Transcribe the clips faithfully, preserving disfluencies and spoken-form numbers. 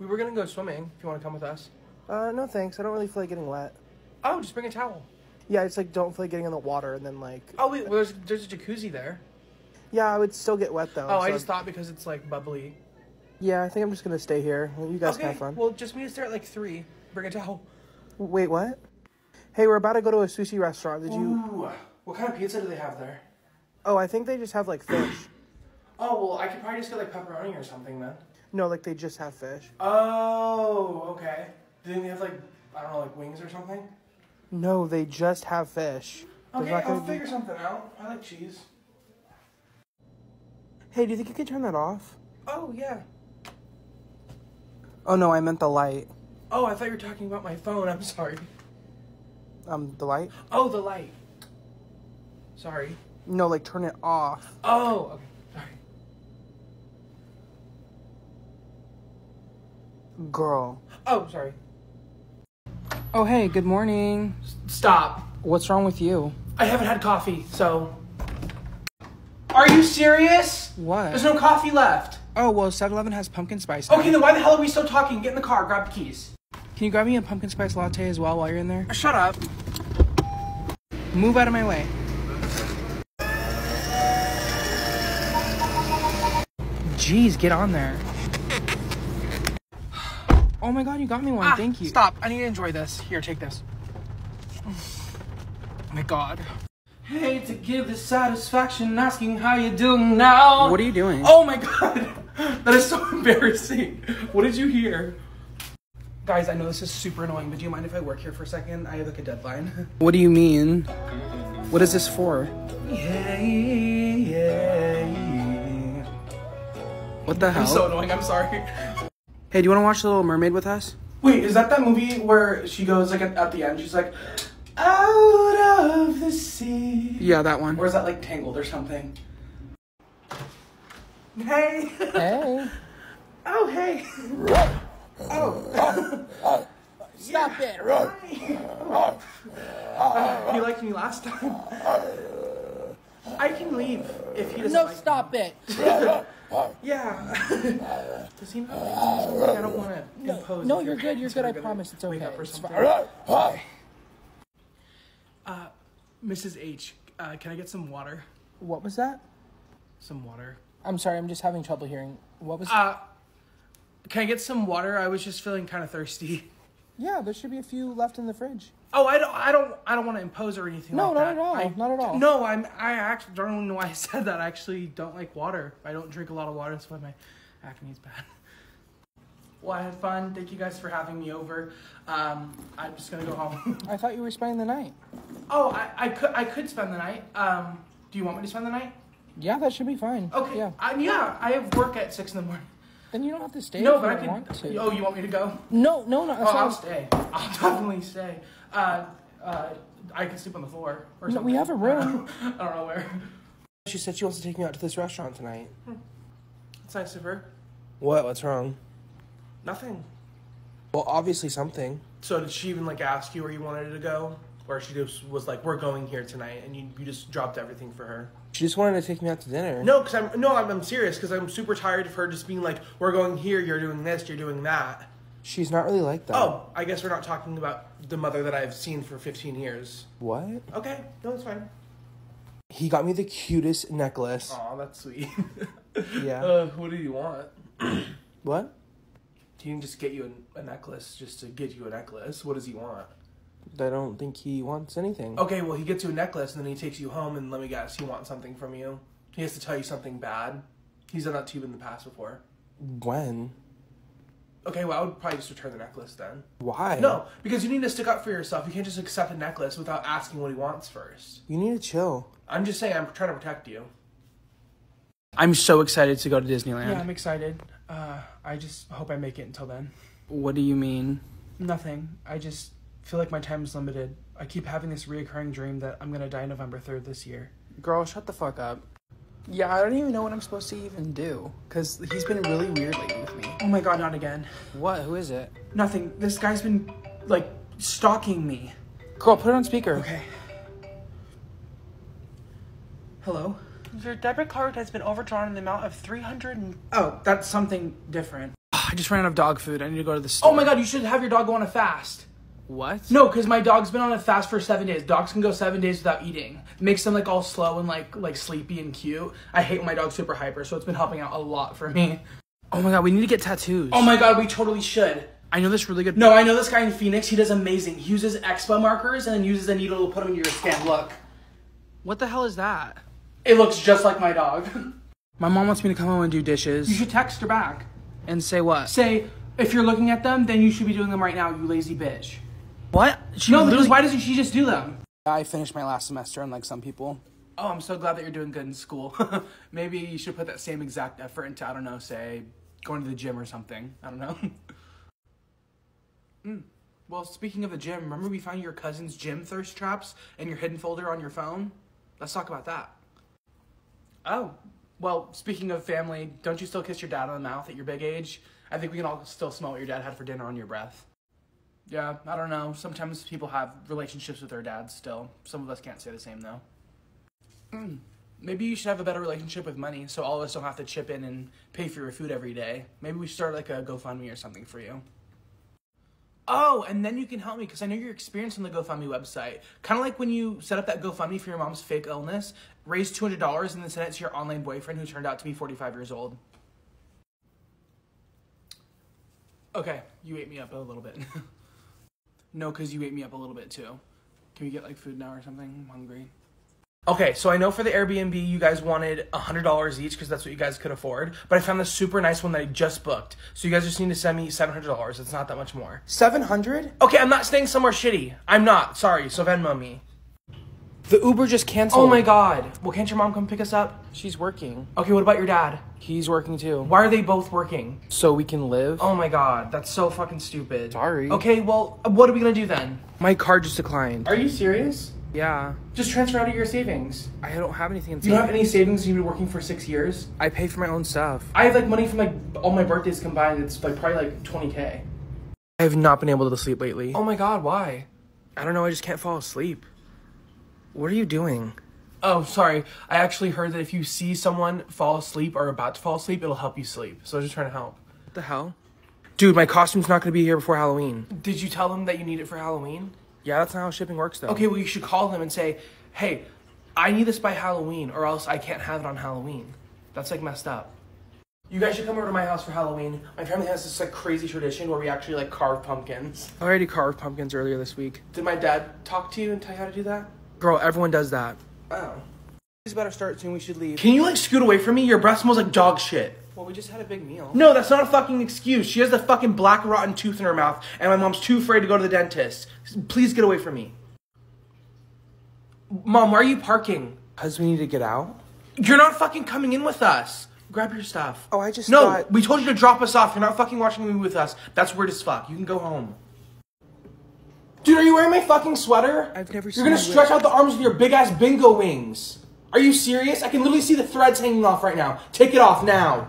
We were gonna go swimming, if you wanna come with us. Uh, no thanks, I don't really feel like getting wet. Oh, just bring a towel. Yeah, it's like, don't feel like getting in the water and then like... Oh wait, well, there's, there's a jacuzzi there. Yeah, I would still get wet though. Oh, so I just I'd... thought because it's like bubbly. Yeah, I think I'm just gonna stay here. You guys okay, can have fun. Well, just meet us there at like three. Bring a towel. Wait, what? Hey, we're about to go to a sushi restaurant. Did Ooh. you... What kind of pizza do they have there? Oh, I think they just have like fish. Oh, well, I could probably just get like pepperoni or something then. No, like they just have fish. Oh, okay. Do they have like, I don't know, like wings or something? No, they just have fish. Okay, I'll figure be... something out. I like cheese. Hey, do you think you could turn that off? Oh, yeah. Oh, no, I meant the light. Oh, I thought you were talking about my phone. I'm sorry. Um, the light? Oh, the light. Sorry. No, like, turn it off. Oh, okay. Sorry. Girl. Oh, sorry. Oh, hey, good morning. Stop. What's wrong with you? I haven't had coffee, so... Are you serious? What? There's no coffee left. Oh, well, seven eleven has pumpkin spice. Now. Okay, then why the hell are we still talking? Get in the car, grab the keys. Can you grab me a pumpkin spice latte as well while you're in there? Oh, shut up. Move out of my way. Jeez, get on there. Oh my god, you got me one. Ah, thank you. Stop. I need to enjoy this. Here, take this. Oh my god. Hate to give the satisfaction asking how you doing now. What are you doing? Oh my god. That is so embarrassing. What did you hear? Guys, I know this is super annoying, but do you mind if I work here for a second? I have like a deadline. What do you mean? What is this for? Yeah, yeah, yeah. What the hell? I'm so annoying. I'm sorry. Hey, do you want to watch The Little Mermaid with us? Wait, is that that movie where she goes like at the end? She's like, out of the sea. Yeah, that one. Or is that like Tangled or something? Hey. Hey. Oh, hey. Oh. Stop yeah. it. Oh. Uh, he liked me last time. I can leave if he doesn't No, like stop me. it. Yeah. Does he not like me? I don't want to no, impose. No, you're good. You're good. I promise. It's okay. It's fine. Uh, Missus H, uh, can I get some water? What was that? Some water. I'm sorry. I'm just having trouble hearing. What was Uh, can I get some water? I was just feeling kind of thirsty. Yeah, there should be a few left in the fridge. Oh, I don't, I don't, I don't want to impose or anything no, like that. No, not at all. I, not at all. No, I'm. I actually don't know why I said that. I actually don't like water. I don't drink a lot of water. That's why my acne is bad. Well, I had fun. Thank you guys for having me over. Um, I'm just gonna go home. I thought you were spending the night. Oh, I, I could, I could spend the night. Um, do you want me to spend the night? Yeah, that should be fine. Okay. Yeah. I, yeah, I have work at six in the morning. Then you don't have to stay. No, if but you I can. Want to. Oh, you want me to go? No, no, no. Oh, I'll I'm... stay. I'll definitely stay. Uh, uh, I can sleep on the floor or no, something. We have a room. I don't know where. She said she wants to take me out to this restaurant tonight. Hmm. That's nice of her. What? What's wrong? Nothing. Well, obviously something. So did she even like ask you where you wanted to go, or she just was like, "We're going here tonight," and you you just dropped everything for her? She just wanted to take me out to dinner. No, because I'm no, I'm, I'm serious because I'm super tired of her just being like, "We're going here. You're doing this. You're doing that." She's not really like that. Oh, I guess we're not talking about the mother that I've seen for fifteen years. What? Okay, no, it's fine. He got me the cutest necklace. Aw, that's sweet. Yeah. Uh, what do you want? What? He can just get you a, a necklace just to get you a necklace. What does he want? I don't think he wants anything. Okay, well, he gets you a necklace, and then he takes you home, and let me guess, he wants something from you. He has to tell you something bad. He's done that to you in the past before. When? Okay, well, I would probably just return the necklace then. Why? No, because you need to stick up for yourself. You can't just accept a necklace without asking what he wants first. You need to chill. I'm just saying, I'm trying to protect you. I'm so excited to go to Disneyland. Yeah, I'm excited. Uh, I just hope I make it until then. What do you mean? Nothing. I just... I feel like my time is limited. I keep having this reoccurring dream that I'm gonna die November third this year. Girl, shut the fuck up. Yeah, I don't even know what I'm supposed to even do. Cause he's been really weird lately with me. Oh my god, not again. What? Who is it? Nothing. This guy's been, like, stalking me. Girl, put it on speaker. Okay. Hello? Your debit card has been overdrawn in the amount of three hundred and... Oh, that's something different. I just ran out of dog food. I need to go to the store. Oh my God, you should have your dog go on a fast. What? No, because my dog's been on a fast for seven days. Dogs can go seven days without eating. It makes them like all slow and like like sleepy and cute. I hate when my dog's super hyper, so it's been helping out a lot for me. Oh my God, we need to get tattoos. Oh my God, we totally should. I know this really good. No, I know this guy in Phoenix. He does amazing. He uses Expo markers and then uses a needle to put them into your skin. Look. What the hell is that? It looks just like my dog. My mom wants me to come home and do dishes. You should text her back. And say what? Say, if you're looking at them, then you should be doing them right now, you lazy bitch. What? She no, because why doesn't she just do them? I finished my last semester, unlike some people. Oh, I'm so glad that you're doing good in school. Maybe you should put that same exact effort into, I don't know, say, going to the gym or something. I don't know. mm. Well, speaking of the gym, remember we found your cousin's gym thirst traps in your hidden folder on your phone? Let's talk about that. Oh, well, speaking of family, don't you still kiss your dad on the mouth at your big age? I think we can all still smell what your dad had for dinner on your breath. Yeah, I don't know. Sometimes people have relationships with their dads still. Some of us can't say the same, though. Mm. Maybe you should have a better relationship with money so all of us don't have to chip in and pay for your food every day. Maybe we should start, like, a GoFundMe or something for you. Oh, and then you can help me, because I know your experience on the GoFundMe website. Kind of like when you set up that GoFundMe for your mom's fake illness, raised two hundred dollars and then sent it to your online boyfriend who turned out to be forty-five years old. Okay, you ate me up a little bit. No, because you ate me up a little bit, too. Can we get, like, food now or something? I'm hungry. Okay, so I know for the Airbnb, you guys wanted one hundred dollars each because that's what you guys could afford. But I found this super nice one that I just booked. So you guys just need to send me seven hundred dollars. It's not that much more. seven hundred dollars? Okay, I'm not staying somewhere shitty. I'm not. Sorry, so Venmo me. The Uber just canceled. Oh, my God. Well, can't your mom come pick us up? She's working. Okay, what about your dad? He's working, too. Why are they both working? So we can live. Oh, my God. That's so fucking stupid. Sorry. Okay, well, what are we going to do then? My card just declined. Are you serious? Yeah. Just transfer out of your savings. I don't have anything in savings. You don't have any savings? You've been working for six years? I pay for my own stuff. I have, like, money from, like, all my birthdays combined. It's, like, probably, like, twenty K. I have not been able to sleep lately. Oh, my God. Why? I don't know. I just can't fall asleep. What are you doing? Oh, sorry. I actually heard that if you see someone fall asleep or about to fall asleep, it'll help you sleep. So I was just trying to help. What the hell? Dude, my costume's not going to be here before Halloween. Did you tell them that you need it for Halloween? Yeah, that's not how shipping works, though. Okay, well, you should call them and say, hey, I need this by Halloween or else I can't have it on Halloween. That's, like, messed up. You guys should come over to my house for Halloween. My family has this, like, crazy tradition where we actually, like, carve pumpkins. I already carved pumpkins earlier this week. Did my dad talk to you and tell you how to do that? Girl, everyone does that. Oh. It's about to start soon. We should leave. Can you, like, scoot away from me? Your breath smells like dog shit. Well, we just had a big meal. No, that's not a fucking excuse. She has the fucking black rotten tooth in her mouth, and my mom's too afraid to go to the dentist. Please get away from me. Mom, where are you parking? Because we need to get out. You're not fucking coming in with us. Grab your stuff. Oh, I just No, thought... we told you to drop us off. You're not fucking watching the movie with us. That's weird as fuck. You can go home. Dude, are you wearing my fucking sweater? I've never seen it. You're gonna stretch out the arms with your big-ass bingo wings. Are you serious? I can literally see the threads hanging off right now. Take it off now.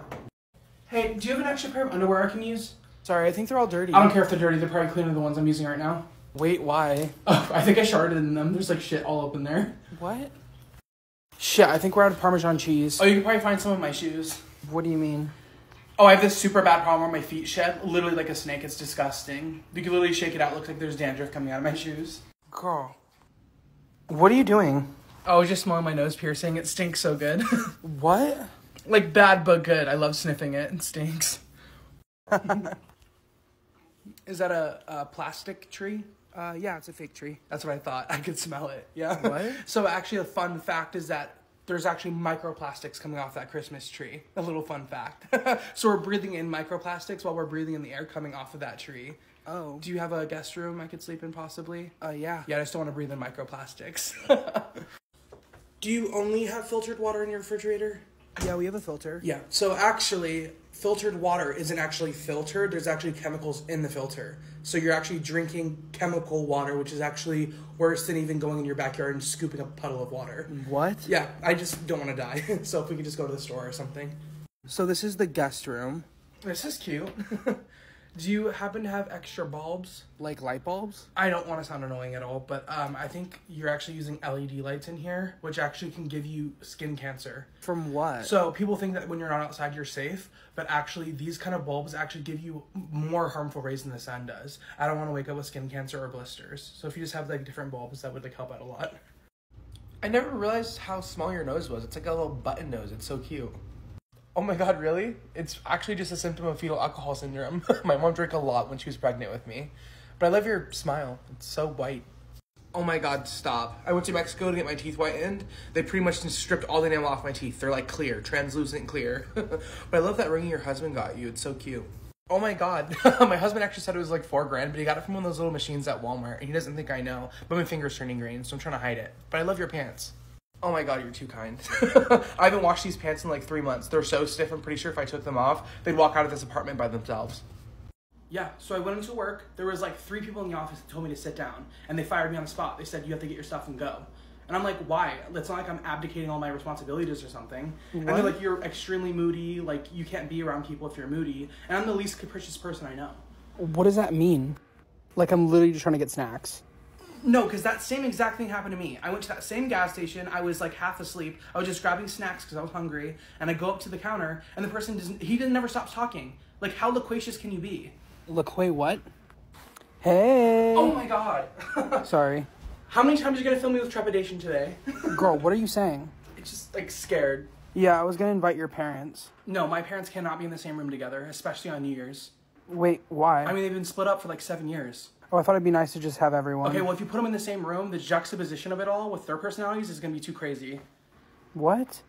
Hey, do you have an extra pair of underwear I can use? Sorry, I think they're all dirty. I don't care if they're dirty. They're probably cleaner than the ones I'm using right now. Wait, why? Oh, I think I sharted in them. There's, like, shit all up in there. What? Shit, I think we're out of Parmesan cheese. Oh, you can probably find some of my shoes. What do you mean? Oh, I have this super bad problem where my feet shed, literally like a snake. It's disgusting. You can literally shake it out. It looks like there's dandruff coming out of my shoes. Girl, what are you doing? Oh, I was just smelling my nose piercing. It stinks so good. What? Like bad but good. I love sniffing it. It stinks. Is that a, a plastic tree? Uh, yeah, it's a fake tree. That's what I thought. I could smell it. Yeah. What? So actually, a fun fact is that there's actually microplastics coming off that Christmas tree. A little fun fact. So we're breathing in microplastics while we're breathing in the air coming off of that tree. Oh. Do you have a guest room I could sleep in possibly? Uh, yeah. Yeah, I just don't want to breathe in microplastics. Do you only have filtered water in your refrigerator? Yeah, we have a filter. Yeah. So actually, filtered water isn't actually filtered. There's actually chemicals in the filter. So you're actually drinking chemical water, which is actually worse than even going in your backyard and scooping a puddle of water. What? Yeah, I just don't want to die. So if we could just go to the store or something. So this is the guest room. This is cute. Do you happen to have extra bulbs? Like light bulbs? I don't want to sound annoying at all, but um, I think you're actually using L E D lights in here, which actually can give you skin cancer. From what? So people think that when you're not outside, you're safe, but actually these kind of bulbs actually give you more harmful rays than the sun does. I don't want to wake up with skin cancer or blisters. So if you just have like different bulbs, that would like help out a lot. I never realized how small your nose was. It's like a little button nose. It's so cute. Oh my god, really? It's actually just a symptom of fetal alcohol syndrome. My mom drank a lot when she was pregnant with me. But I love your smile. It's so white. Oh my god, stop. I went to Mexico to get my teeth whitened. They pretty much just stripped all the enamel off my teeth. They're like clear, translucent clear. But I love that ring your husband got you. It's so cute. Oh my god. My husband actually said it was like four grand, but he got it from one of those little machines at Walmart, and he doesn't think I know, but my finger's turning green, so I'm trying to hide it. But I love your pants. Oh my god, you're too kind. I haven't washed these pants in like three months. They're so stiff, I'm pretty sure if I took them off, they'd walk out of this apartment by themselves. Yeah, so I went into work. There was like three people in the office that told me to sit down, and they fired me on the spot. They said, you have to get your stuff and go. And I'm like, why? It's not like I'm abdicating all my responsibilities or something. What? And they're like, you're extremely moody. Like, you can't be around people if you're moody. And I'm the least capricious person I know. What does that mean? Like, I'm literally just trying to get snacks. No, because that same exact thing happened to me. I went to that same gas station. I was like half asleep. I was just grabbing snacks because I was hungry. And I go up to the counter, and the person doesn't, he didn't, never stops talking. Like, how loquacious can you be? Loquay what? Hey. Oh my god. Sorry. How many times are you going to fill me with trepidation today? Girl, what are you saying? It's just, like, scared. Yeah, I was going to invite your parents. No, my parents cannot be in the same room together, especially on New Year's. Wait, why? I mean, they've been split up for, like, seven years. Oh, I thought it'd be nice to just have everyone. Okay, well, if you put them in the same room, the juxtaposition of it all with their personalities is going to be too crazy. What?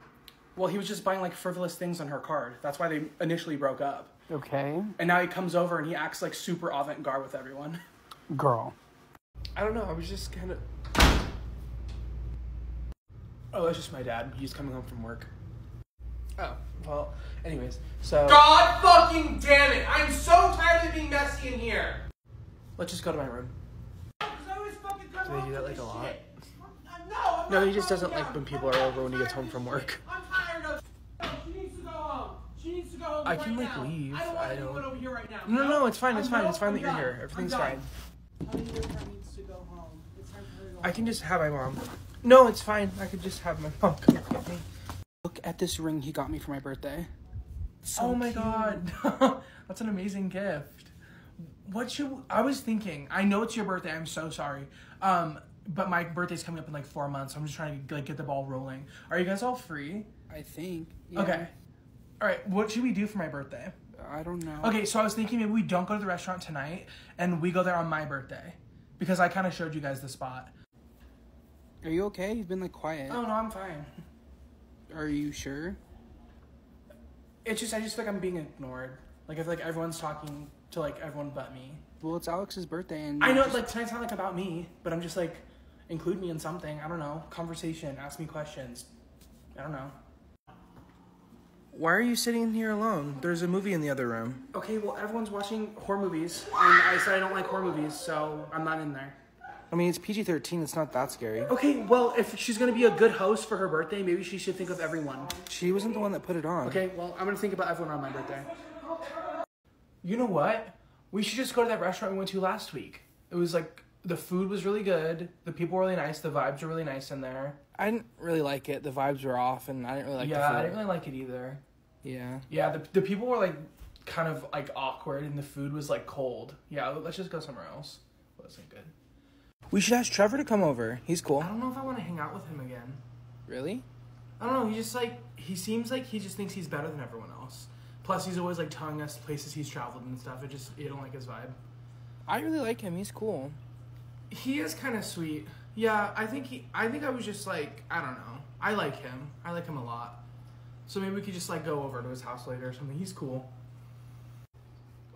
Well, he was just buying, like, frivolous things on her card. That's why they initially broke up. Okay. And now he comes over and he acts, like, super avant-garde with everyone. Girl. I don't know, I was just kind of... Oh, that's just my dad. He's coming home from work. Oh, well, anyways, so... God fucking damn it! I'm so tired of being messy in here! Let's just go to my room. Do they do that, like, a lot? No, no, he just doesn't like when people are over when he gets home from work. I'm tired of... She needs to go home. She needs to go home I can, like, leave. I don't want anyone over here right now. No, no, it's fine, it's fine. It's fine that you're here. Everything's fine. I can just have my mom. No, it's fine. I could just have my mom come get me. Look at this ring he got me for my birthday. So oh my cute. God. That's an amazing gift. What should... I was thinking, I know it's your birthday. I'm so sorry. Um, but my birthday's coming up in like four months. So I'm just trying to like get the ball rolling. Are you guys all free? I think. Yeah. Okay. All right. What should we do for my birthday? I don't know. Okay, so I was thinking maybe we don't go to the restaurant tonight and we go there on my birthday. Because I kind of showed you guys the spot. Are you okay? You've been like quiet. Oh, no, I'm fine. Are you sure? It's just, I just feel like I'm being ignored. Like, I feel like everyone's talking to like everyone but me. Well, it's Alex's birthday and- I know, just... like tonight's not like about me, but I'm just like, include me in something. I don't know, conversation, ask me questions. I don't know. Why are you sitting in here alone? There's a movie in the other room. Okay, well, everyone's watching horror movies, and I said I don't like horror movies, so I'm not in there. I mean, it's P G thirteen. It's not that scary. Okay, well, if she's going to be a good host for her birthday, maybe she should think of everyone. She wasn't the one that put it on. Okay, well, I'm going to think about everyone on my birthday. You know what? We should just go to that restaurant we went to last week. It was like, the food was really good. The people were really nice. The vibes were really nice in there. I didn't really like it. The vibes were off, and I didn't really like yeah, the food. Yeah, I didn't really like it either. Yeah. Yeah, the, the people were, like, kind of, like, awkward, and the food was, like, cold. Yeah, let's just go somewhere else. Well, that's not good. We should ask Trevor to come over. He's cool. I don't know if I want to hang out with him again. Really? I don't know. He just, like, he seems like he just thinks he's better than everyone else. Plus, he's always, like, telling us places he's traveled and stuff. I just, I don't like his vibe. I really like him. He's cool. He is kind of sweet. Yeah, I think he, I think I was just like, I don't know. I like him. I like him a lot. So maybe we could just like go over to his house later or something. He's cool.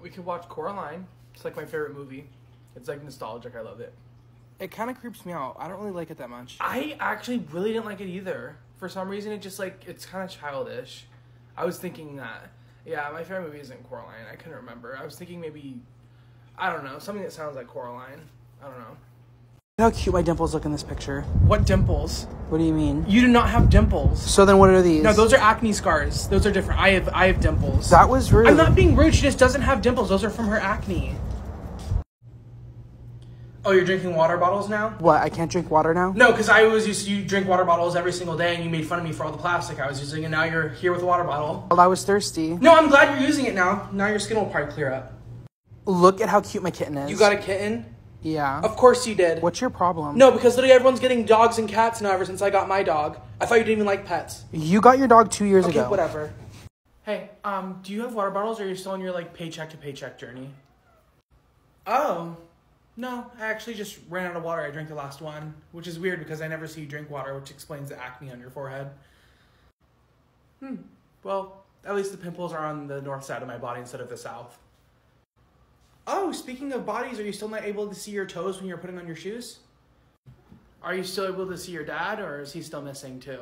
We could watch Coraline. It's like my favorite movie. It's like nostalgic. I love it. It kind of creeps me out. I don't really like it that much. I actually really didn't like it either. For some reason, it just like, it's kind of childish. I was thinking that. Yeah, my favorite movie isn't Coraline. I couldn't remember. I was thinking maybe, I don't know, something that sounds like Coraline. I don't know. Look how cute my dimples look in this picture. What dimples? What do you mean? You do not have dimples. So then what are these? No, those are acne scars. Those are different. I have I have dimples. That was rude. I'm not being rude. She just doesn't have dimples. Those are from her acne. Oh, you're drinking water bottles now? What, I can't drink water now? No, because I was used to, you drink water bottles every single day and you made fun of me for all the plastic I was using and now you're here with a water bottle. Well, I was thirsty. No, I'm glad you're using it now. Now your skin will probably clear up. Look at how cute my kitten is. You got a kitten? Yeah. Of course you did. What's your problem? No, because literally everyone's getting dogs and cats now ever since I got my dog. I thought you didn't even like pets. You got your dog two years okay, ago. Okay, whatever. Hey, um, do you have water bottles or are you still on your, like, paycheck to paycheck journey? Oh. No, I actually just ran out of water. I drank the last one, which is weird because I never see you drink water, which explains the acne on your forehead. Hmm. Well, at least the pimples are on the north side of my body instead of the south. Oh, speaking of bodies, are you still not able to see your toes when you're putting on your shoes? Are you still able to see your dad, or is he still missing too?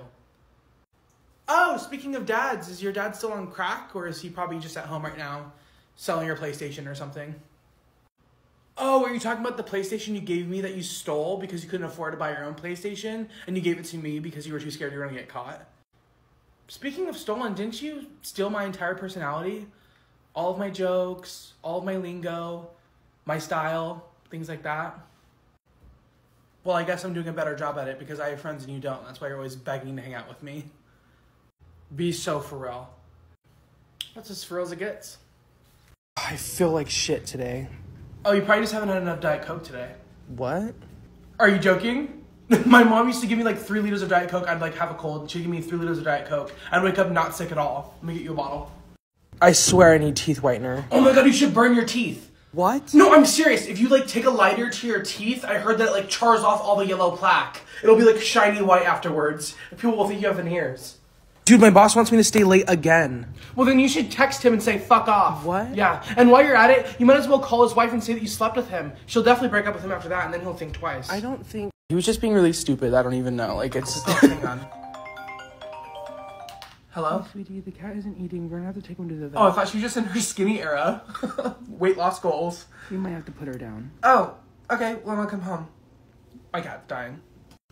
Oh, speaking of dads, is your dad still on crack, or is he probably just at home right now selling your PlayStation or something? Oh, are you talking about the PlayStation you gave me that you stole because you couldn't afford to buy your own PlayStation, and you gave it to me because you were too scared you were going to get caught? Speaking of stolen, didn't you steal my entire personality? All of my jokes, all of my lingo, my style, things like that. Well, I guess I'm doing a better job at it because I have friends and you don't. That's why you're always begging to hang out with me. Be so for real. That's as for real as it gets. I feel like shit today. Oh, you probably just haven't had enough Diet Coke today. What? Are you joking? My mom used to give me like three liters of Diet Coke. I'd like have a cold. She'd give me three liters of Diet Coke. I'd wake up not sick at all. Let me get you a bottle. I swear I need teeth whitener. Oh my god, you should burn your teeth. What? No, I'm serious. If you like take a lighter to your teeth, I heard that it like chars off all the yellow plaque. It'll be like shiny white afterwards. People will think you have veneers. Dude, my boss wants me to stay late again. Well, then you should text him and say, fuck off. What? Yeah, and while you're at it, you might as well call his wife and say that you slept with him. She'll definitely break up with him after that, and then he'll think twice. I don't think... He was just being really stupid. I don't even know. Like, it's... Oh, hang on. Hello? Oh, sweetie, the cat isn't eating. We're gonna have to take him to the vet. Oh, I thought she was just in her skinny era. Weight loss goals. We might have to put her down. Oh, okay. Well, I'll come home. My cat's dying.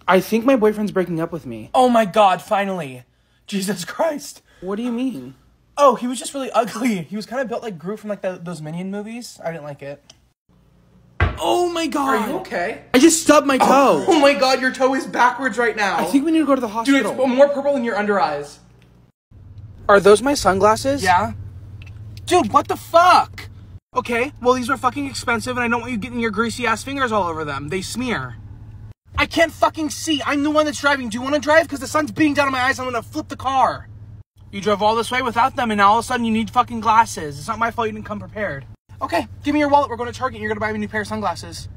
I think my boyfriend's breaking up with me. Oh my god, finally. Jesus Christ. What do you mean? Oh, he was just really ugly. He was kind of built like Groot from like the, those Minion movies. I didn't like it. Oh my god. Are you okay? I just stubbed my toe. Oh, oh my god, your toe is backwards right now. I think we need to go to the hospital. Dude, it's more purple than your under eyes. Are those my sunglasses? Yeah. Dude, what the fuck? Okay, well these are fucking expensive and I don't want you getting your greasy ass fingers all over them. They smear. I can't fucking see. I'm the one that's driving. Do you want to drive? Because the sun's beating down on my eyes. I'm going to flip the car. You drove all this way without them, and now all of a sudden you need fucking glasses. It's not my fault you didn't come prepared. Okay, give me your wallet. We're going to Target, and you're going to buy me a new pair of sunglasses.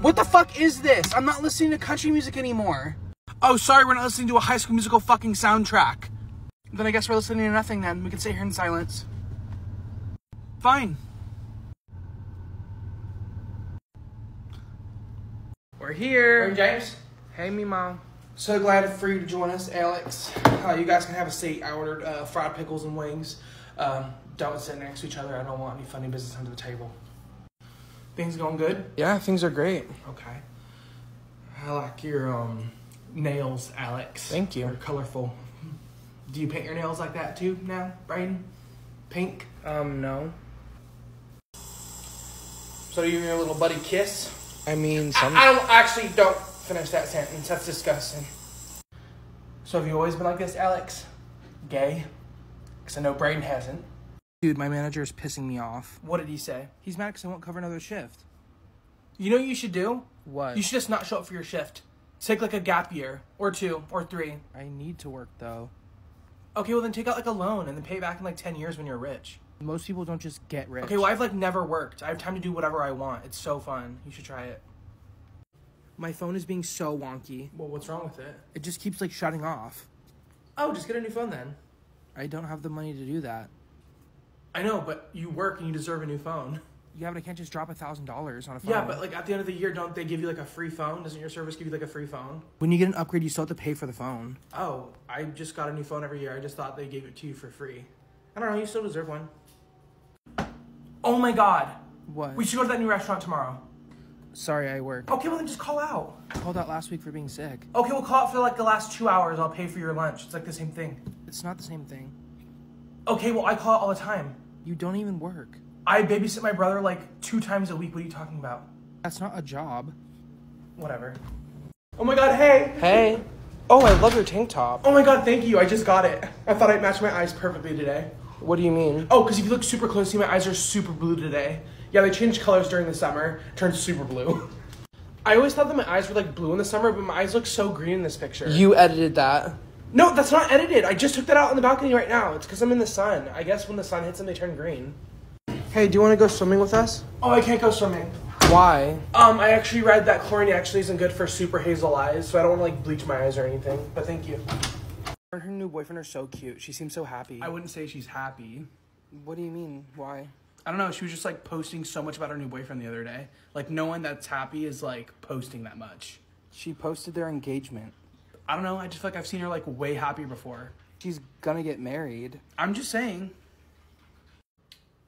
What the fuck is this? I'm not listening to country music anymore. Oh, sorry, we're not listening to a High School Musical fucking soundtrack. Then I guess we're listening to nothing then. We can sit here in silence. Fine. We're here. Hey, James. Hey, me mom. So glad for you to join us, Alex. Uh, you guys can have a seat. I ordered uh, fried pickles and wings. Um, don't sit next to each other. I don't want any funny business under the table. Things going good? Yeah, things are great. Okay. I like your um, nails, Alex. Thank you. They're colorful. Do you paint your nails like that too now, Brayden? Pink? Um, no. So you and your little buddy kiss? I mean, some... I, I don't, actually don't finish that sentence. That's disgusting. So have you always been like this, Alex? Gay? Because I know Brayden hasn't. Dude, my manager is pissing me off. What did he say? He's mad because I won't cover another shift. You know what you should do? What? You should just not show up for your shift. Take like a gap year, or two, or three. I need to work, though. Okay, well then take out like a loan and then pay it back in like ten years when you're rich. Most people don't just get rich. Okay, well, I've, like, never worked. I have time to do whatever I want. It's so fun. You should try it. My phone is being so wonky. Well, what's wrong with it? It just keeps, like, shutting off. Oh, just get a new phone, then. I don't have the money to do that. I know, but you work and you deserve a new phone. Yeah, but I can't just drop a thousand dollars on a phone. Yeah, but, like, at the end of the year, don't they give you, like, a free phone? Doesn't your service give you, like, a free phone? When you get an upgrade, you still have to pay for the phone. Oh, I just got a new phone every year. I just thought they gave it to you for free. I don't know. You still deserve one. Oh my god. What? We should go to that new restaurant tomorrow. Sorry, I work. Okay, well then just call out. I called out last week for being sick. Okay, we'll call out for like the last two hours. I'll pay for your lunch. It's like the same thing. It's not the same thing. Okay, well I call out all the time. You don't even work. I babysit my brother like two times a week. What are you talking about? That's not a job. Whatever. Oh my god, hey! Hey. Oh, I love your tank top. Oh my god, thank you. I just got it. I thought I'd match my eyes perfectly today. What do you mean? Oh, because if you look super closely, my eyes are super blue today. Yeah, they changed colors during the summer. Turned super blue. I always thought that my eyes were like blue in the summer, but my eyes look so green in this picture. You edited that. No, that's not edited. I just took that out on the balcony right now. It's because I'm in the sun. I guess when the sun hits them, they turn green. Hey, do you want to go swimming with us? Oh, I can't go swimming. Why? Um, I actually read that chlorine actually isn't good for super hazel eyes, so I don't want to like bleach my eyes or anything, but thank you. Her new boyfriend are so cute. She seems so happy. I wouldn't say she's happy. What do you mean? Why? I don't know. She was just like posting so much about her new boyfriend the other day. Like no one that's happy is like posting that much. She posted their engagement. I don't know. I just feel like I've seen her like way happier before. She's gonna get married. I'm just saying.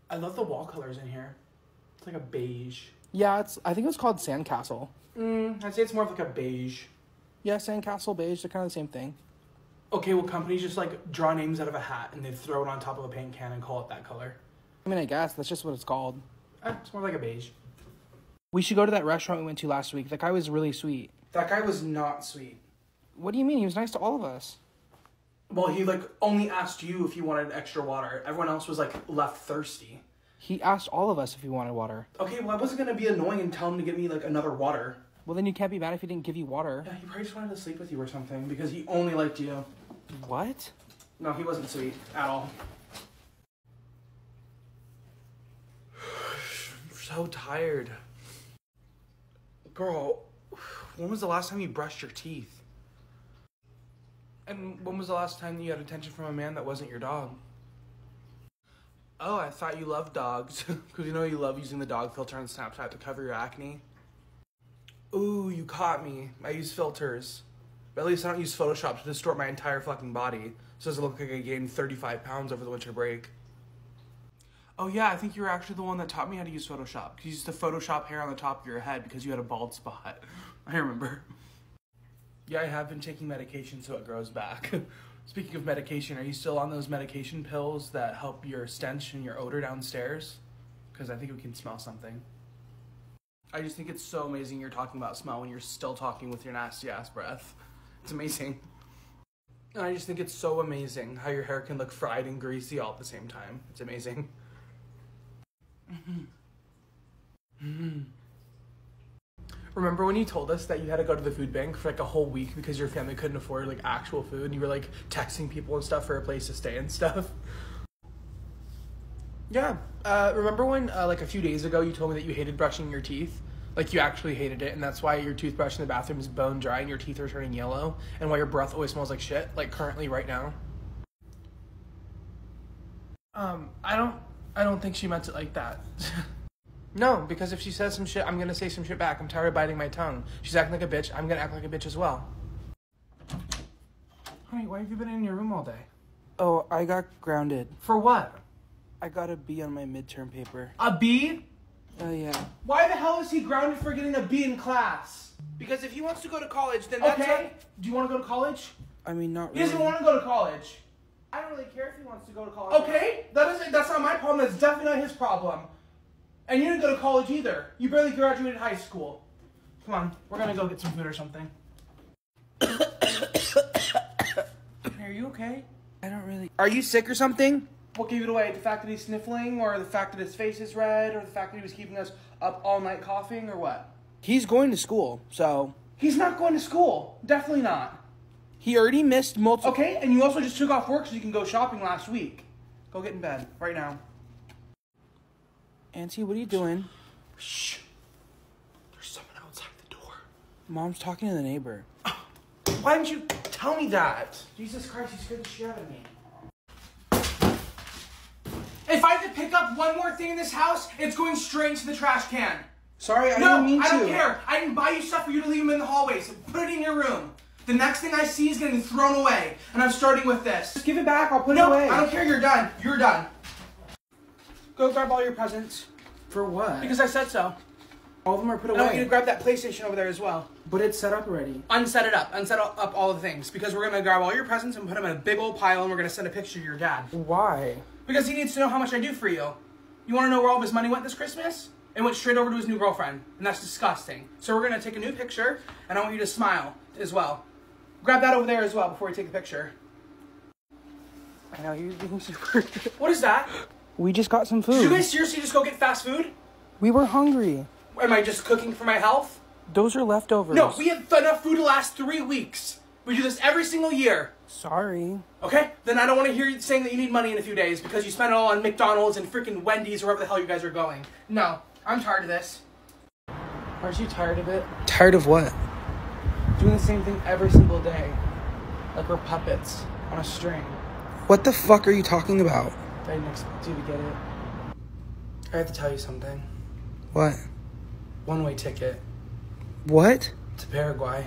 I love the wall colors in here. It's like a beige. Yeah, it's. I think it was called sandcastle. Mm, I'd say it's more of like a beige. Yeah, sandcastle, beige. They're kind of the same thing. Okay, well, companies just like draw names out of a hat and they throw it on top of a paint can and call it that color. I mean, I guess that's just what it's called. Eh, it's more like a beige. We should go to that restaurant we went to last week. That guy was really sweet. That guy was not sweet. What do you mean? He was nice to all of us. Well, he like only asked you if you wanted extra water. Everyone else was like left thirsty. He asked all of us if we wanted water. Okay, well, I wasn't gonna be annoying and tell him to give me like another water. Well, then you can't be mad if he didn't give you water. Yeah, he probably just wanted to sleep with you or something because he only liked you. What? No, he wasn't sweet at all. I'm so tired. Girl, when was the last time you brushed your teeth? And when was the last time you had attention from a man that wasn't your dog? Oh, I thought you loved dogs. Because you know you love using the dog filter on Snapchat to cover your acne. Ooh, you caught me. I use filters. But at least I don't use Photoshop to distort my entire fucking body. So it doesn't look like I gained thirty-five pounds over the winter break. Oh yeah, I think you were actually the one that taught me how to use Photoshop. Because you used to Photoshop hair on the top of your head because you had a bald spot. I remember. Yeah, I have been taking medication so it grows back. Speaking of medication, are you still on those medication pills that help your stench and your odor downstairs? Because I think we can smell something. I just think it's so amazing you're talking about smell when you're still talking with your nasty ass breath. It's amazing. And I just think it's so amazing how your hair can look fried and greasy all at the same time. It's amazing. Remember when you told us that you had to go to the food bank for like a whole week because your family couldn't afford like actual food and you were like texting people and stuff for a place to stay and stuff? Yeah. Uh, remember when uh, like a few days ago you told me that you hated brushing your teeth? Like you actually hated it and that's why your toothbrush in the bathroom is bone dry and your teeth are turning yellow and why your breath always smells like shit, like currently right now. Um, I don't, I don't think she meant it like that. No, because if she says some shit, I'm gonna say some shit back. I'm tired of biting my tongue. She's acting like a bitch. I'm gonna act like a bitch as well. Honey, why have you been in your room all day? Oh, I got grounded. For what? I got a B on my midterm paper. A B? Oh, uh, yeah. Why the hell is he grounded for getting a B in class? Because if he wants to go to college, then that's okay. Not... Do you want to go to college? I mean, not really. He doesn't want to go to college. I don't really care if he wants to go to college. Okay, that isn't, that's not my problem. That's definitely not his problem. And you didn't go to college either. You barely graduated high school. Come on, we're gonna go get some food or something. Are you okay? I don't really... Are you sick or something? What gave it away? The fact that he's sniffling, or the fact that his face is red, or the fact that he was keeping us up all night coughing, or what? He's going to school, so... He's not going to school. Definitely not. He already missed multiple... Okay, and you also just took off work so you can go shopping last week. Go get in bed, right now. Auntie, what are you doing? Shh. There's someone outside the door. Mom's talking to the neighbor. Oh, why didn't you tell me that? Jesus Christ, you scared the shit out of me. If I have to pick up one more thing in this house, it's going straight into the trash can. Sorry, I no, didn't mean to. No, I don't care. I didn't buy you stuff for you to leave them in the hallways. So put it in your room. The next thing I see is getting thrown away. And I'm starting with this. Just give it back. I'll put no, it away. No, I don't care. You're done. You're done. Go grab all your presents. For what? Because I said so. All of them are put away. I want you to grab that PlayStation over there as well. But it's set up already. Unset it up. Unset up all the things. Because we're going to grab all your presents and put them in a big old pile, and we're going to send a picture to your dad. Why? Because he needs to know how much I do for you. You want to know where all of his money went this Christmas? It went straight over to his new girlfriend. And that's disgusting. So we're going to take a new picture, and I want you to smile as well. Grab that over there as well before we take the picture. I know, you're being super good. What is that? We just got some food. Did you guys seriously just go get fast food? We were hungry. Am I just cooking for my health? Those are leftovers. No, we have enough food to last three weeks. We do this every single year. Sorry. Okay, then I don't want to hear you saying that you need money in a few days because you spent it all on McDonald's and freaking Wendy's or wherever the hell you guys are going. No, I'm tired of this. Aren't you tired of it? Tired of what? Doing the same thing every single day. Like we're puppets on a string. What the fuck are you talking about? I didn't expect you to get it. I have to tell you something. What? One-way ticket. What? To Paraguay.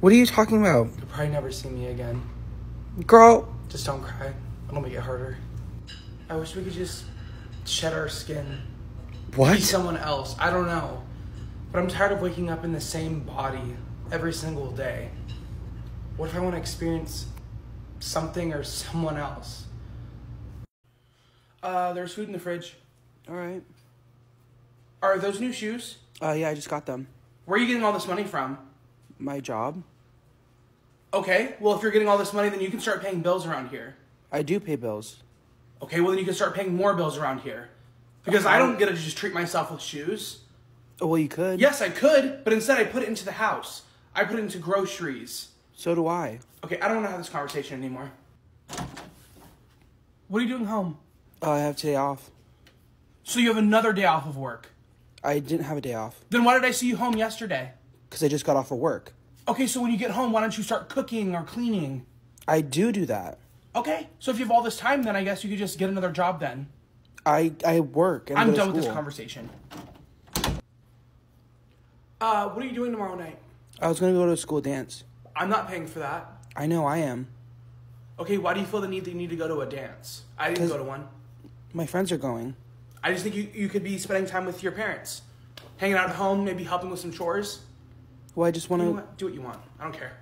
What are you talking about? You'll probably never see me again. Girl! Just don't cry. It'll make it harder. I wish we could just shed our skin. What? Be someone else. I don't know. But I'm tired of waking up in the same body every single day. What if I want to experience something or someone else? Uh, there's food in the fridge. All right. Are those new shoes? Uh, yeah, I just got them. Where are you getting all this money from? My job. Okay, well, if you're getting all this money, then you can start paying bills around here. I do pay bills. Okay, well, then you can start paying more bills around here. Because okay. I don't get to just treat myself with shoes. Oh, well, you could. Yes, I could, but instead I put it into the house. I put it into groceries. So do I. Okay, I don't want to have this conversation anymore. What are you doing home? Uh, I have today off. So you have another day off of work? I didn't have a day off. Then why did I see you home yesterday? Because I just got off of work. Okay, so when you get home, why don't you start cooking or cleaning? I do do that. Okay, so if you have all this time, then I guess you could just get another job then. I, I work and I'm done with this conversation. Uh, what are you doing tomorrow night? I was going to go to a school dance. I'm not paying for that. I know, I am. Okay, why do you feel the need that you need to go to a dance? I didn't go to one. My friends are going. I just think you, you could be spending time with your parents. Hanging out at home, maybe helping with some chores. Well, I just want to... Do what you want. I don't care.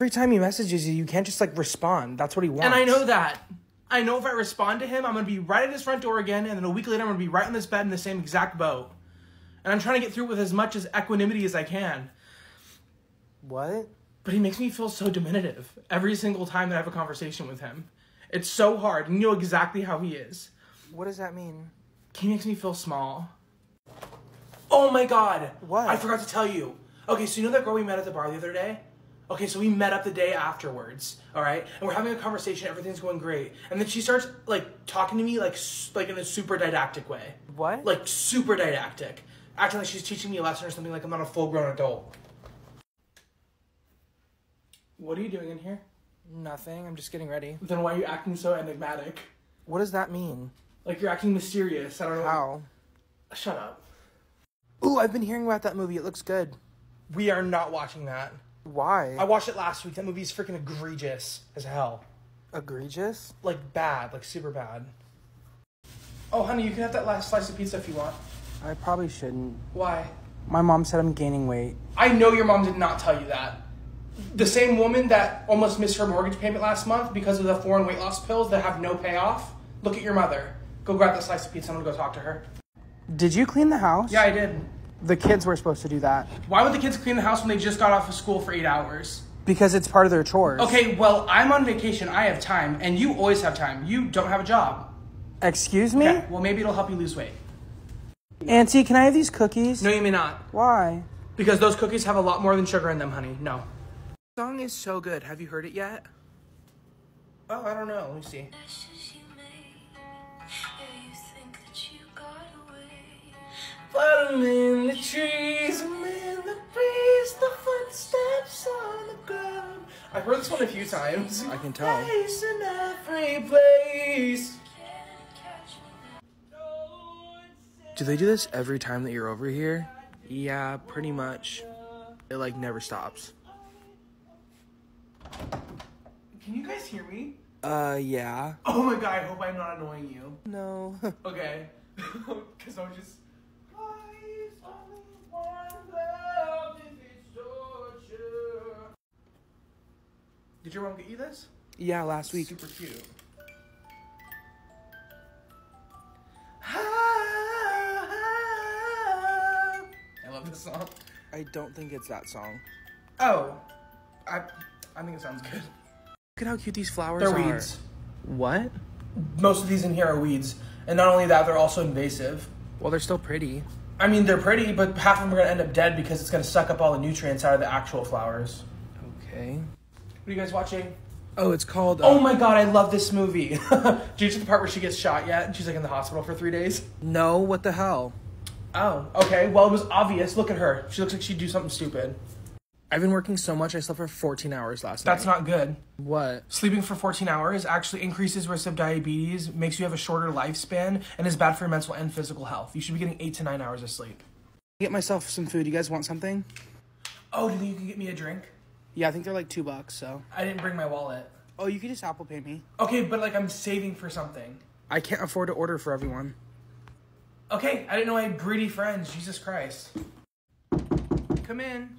Every time he messages you, you can't just, like, respond. That's what he wants. And I know that. I know if I respond to him, I'm going to be right at his front door again, and then a week later, I'm going to be right in this bed in the same exact boat. And I'm trying to get through with as much as equanimity as I can. What? But he makes me feel so diminutive every single time that I have a conversation with him. It's so hard. And you know exactly how he is. What does that mean? He makes me feel small. Oh my god! What? I forgot to tell you. Okay, so you know that girl we met at the bar the other day? Okay, so we met up the day afterwards, alright? And we're having a conversation, everything's going great. And then she starts, like, talking to me, like, like in a super didactic way. What? Like, super didactic. Acting like she's teaching me a lesson or something, like I'm not a full-grown adult. What are you doing in here? Nothing, I'm just getting ready. Then why are you acting so enigmatic? What does that mean? Like, you're acting mysterious. I don't know. How? Shut up. Ooh, I've been hearing about that movie. It looks good. We are not watching that. Why? I watched it last week. That movie is freaking egregious as hell. Egregious? Like, bad. Like, super bad. Oh, honey, you can have that last slice of pizza if you want. I probably shouldn't. Why? My mom said I'm gaining weight. I know your mom did not tell you that. The same woman that almost missed her mortgage payment last month because of the foreign weight loss pills that have no payoff. Look at your mother. Go grab that slice of pizza. I'm gonna go talk to her. Did you clean the house? Yeah, I did. The kids were supposed to do that. Why would the kids clean the house when they just got off of school for eight hours? Because it's part of their chores. Okay, well, I'm on vacation. I have time, and you always have time. You don't have a job. Excuse me? Okay, well, maybe it'll help you lose weight. Auntie, can I have these cookies? No, you may not. Why? Because those cookies have a lot more than sugar in them, honey. No. The song is so good. Have you heard it yet? Oh, I don't know. Let me see. But I'm in the trees, I'm in the breeze, the footsteps on the ground. I've heard this one a few times. I can tell. Place in every place. Do they do this every time that you're over here? Yeah, pretty much. It, like, never stops. Can you guys hear me? Uh, yeah. Oh my god, I hope I'm not annoying you. No. Okay. Because I was just... Did your mom get you this? Yeah, last week. Super cute. I love this song. I don't think it's that song. Oh, I I think it sounds good. Look at how cute these flowers are. They're weeds. What? Most of these in here are weeds. And not only that, they're also invasive. Well, they're still pretty. I mean, they're pretty, but half of them are going to end up dead because it's going to suck up all the nutrients out of the actual flowers. Okay. What are you guys watching? Oh, it's called... Uh, oh my god, I love this movie. Did you see the part where she gets shot yet? And she's like in the hospital for three days? No, what the hell? Oh, okay. Well, it was obvious. Look at her. She looks like she'd do something stupid. I've been working so much, I slept for fourteen hours last night. That's not good. What? Sleeping for fourteen hours actually increases risk of diabetes, makes you have a shorter lifespan, and is bad for your mental and physical health. You should be getting eight to nine hours of sleep. Get myself some food. You guys want something? Oh, do you think you can get me a drink? Yeah, I think they're like two bucks, so. I didn't bring my wallet. Oh, you can just Apple Pay me. Okay, but like I'm saving for something. I can't afford to order for everyone. Okay, I didn't know I had greedy friends. Jesus Christ. Come in.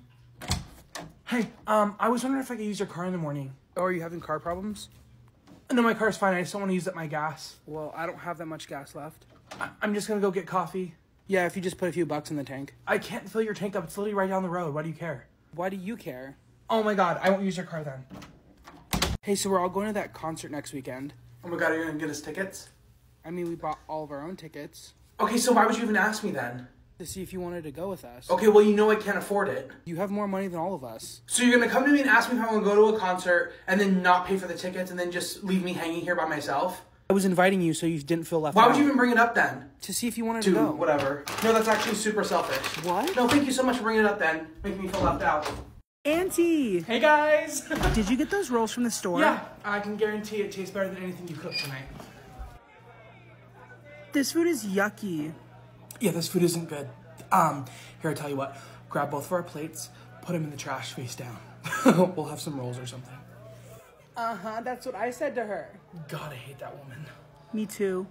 Hey, um, I was wondering if I could use your car in the morning. Oh, are you having car problems? No, my car's fine. I just don't want to use up my gas. Well, I don't have that much gas left. I I'm just going to go get coffee. Yeah, if you just put a few bucks in the tank. I can't fill your tank up. It's literally right down the road. Why do you care? Why do you care? Oh my god, I won't use your car then. Hey, so we're all going to that concert next weekend. Oh my god, are you going to get us tickets? I mean, we bought all of our own tickets. Okay, so why would you even ask me then? To see if you wanted to go with us. Okay, well, you know I can't afford it. You have more money than all of us. So you're gonna come to me and ask me if I wanna go to a concert and then not pay for the tickets and then just leave me hanging here by myself? I was inviting you so you didn't feel left out. Why would you even bring it up then? To see if you wanted to go. Dude, whatever. No, that's actually super selfish. What? No, thank you so much for bringing it up then. Making me feel left out. Auntie! Hey guys! Did you get those rolls from the store? Yeah, I can guarantee it tastes better than anything you cooked tonight. This food is yucky. Yeah, this food isn't good. Um, here, I tell you what. Grab both of our plates, put them in the trash face down. We'll have some rolls or something. Uh-huh, that's what I said to her. God, I hate that woman. Me too.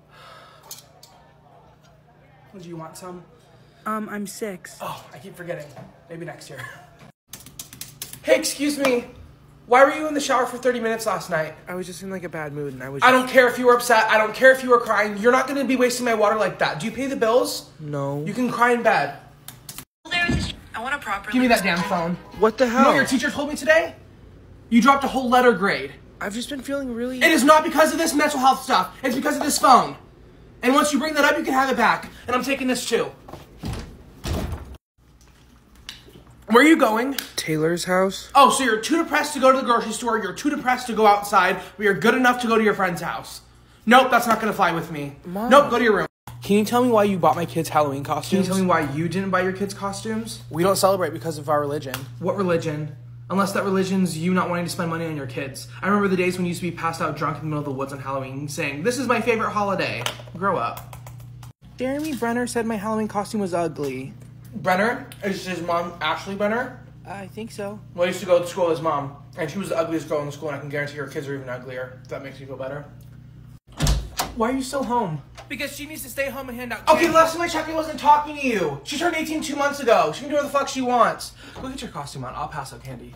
Well, do you want some? Um, I'm six. Oh, I keep forgetting. Maybe next year. Hey, excuse me. Why were you in the shower for thirty minutes last night? I was just in like a bad mood and I was- I don't care if you were upset. I don't care if you were crying. You're not gonna be wasting my water like that. Do you pay the bills? No. You can cry in bed. I want to properly- Give me that damn phone. What the hell? You know what your teacher told me today? You dropped a whole letter grade. I've just been feeling really- It is not because of this mental health stuff. It's because of this phone. And once you bring that up, you can have it back. And I'm taking this too. Where are you going? Taylor's house. Oh, so you're too depressed to go to the grocery store, you're too depressed to go outside, but you're good enough to go to your friend's house. Nope, that's not gonna fly with me. Mom. Nope, go to your room. Can you tell me why you bought my kids' Halloween costumes? Can you tell me why you didn't buy your kids' costumes? We don't celebrate because of our religion. What religion? Unless that religion's you not wanting to spend money on your kids. I remember the days when you used to be passed out drunk in the middle of the woods on Halloween saying, "This is my favorite holiday." Grow up. Jeremy Brenner said my Halloween costume was ugly. Brenner? Is his mom Ashley Brenner? I think so. Well, I used to go to school with his mom, and she was the ugliest girl in the school, and I can guarantee her kids are even uglier. If that makes you feel better. Why are you still home? Because she needs to stay home and hand out candy. Okay, last time I checked, I wasn't talking to you. She turned eighteen two months ago. She can do whatever the fuck she wants. Go get your costume on. I'll pass out candy.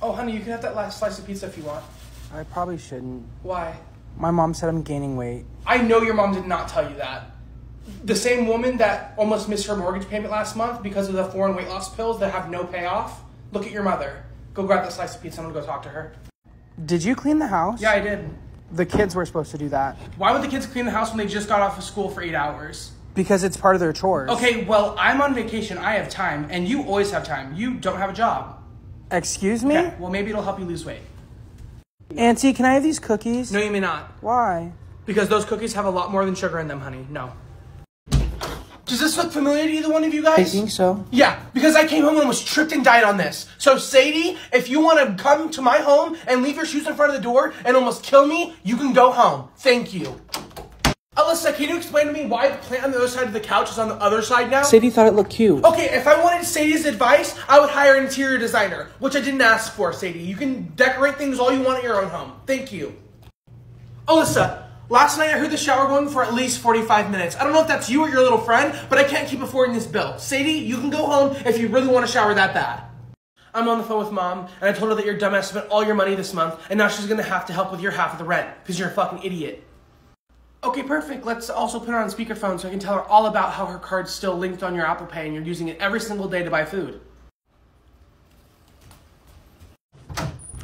Oh, honey, you can have that last slice of pizza if you want. I probably shouldn't. Why? My mom said I'm gaining weight. I know your mom did not tell you that. The same woman that almost missed her mortgage payment last month because of the foreign weight loss pills that have no payoff. Look at your mother. Go grab that slice of pizza. I'm gonna go talk to her. Did you clean the house? Yeah, I did. The kids were supposed to do that. Why would the kids clean the house when they just got off of school for eight hours? Because it's part of their chores. Okay, well, I'm on vacation. I have time, and you always have time. You don't have a job. Excuse me? Okay, well, maybe it'll help you lose weight. Auntie, can I have these cookies? No, you may not. Why? Because those cookies have a lot more than sugar in them, honey. No. Does this look familiar to either one of you guys? I think so. Yeah, because I came home and almost tripped and died on this. So Sadie, if you want to come to my home and leave your shoes in front of the door and almost kill me, you can go home. Thank you. Alyssa, can you explain to me why the plant on the other side of the couch is on the other side now? Sadie thought it looked cute. Okay, if I wanted Sadie's advice, I would hire an interior designer, which I didn't ask for, Sadie. You can decorate things all you want at your own home. Thank you. Alyssa. Last night I heard the shower going for at least forty-five minutes. I don't know if that's you or your little friend, but I can't keep affording this bill. Sadie, you can go home if you really want to shower that bad. I'm on the phone with mom, and I told her that your dumbass spent all your money this month, and now she's gonna have to help with your half of the rent, because you're a fucking idiot. Okay, perfect. Let's also put her on speakerphone so I can tell her all about how her card's still linked on your Apple Pay and you're using it every single day to buy food.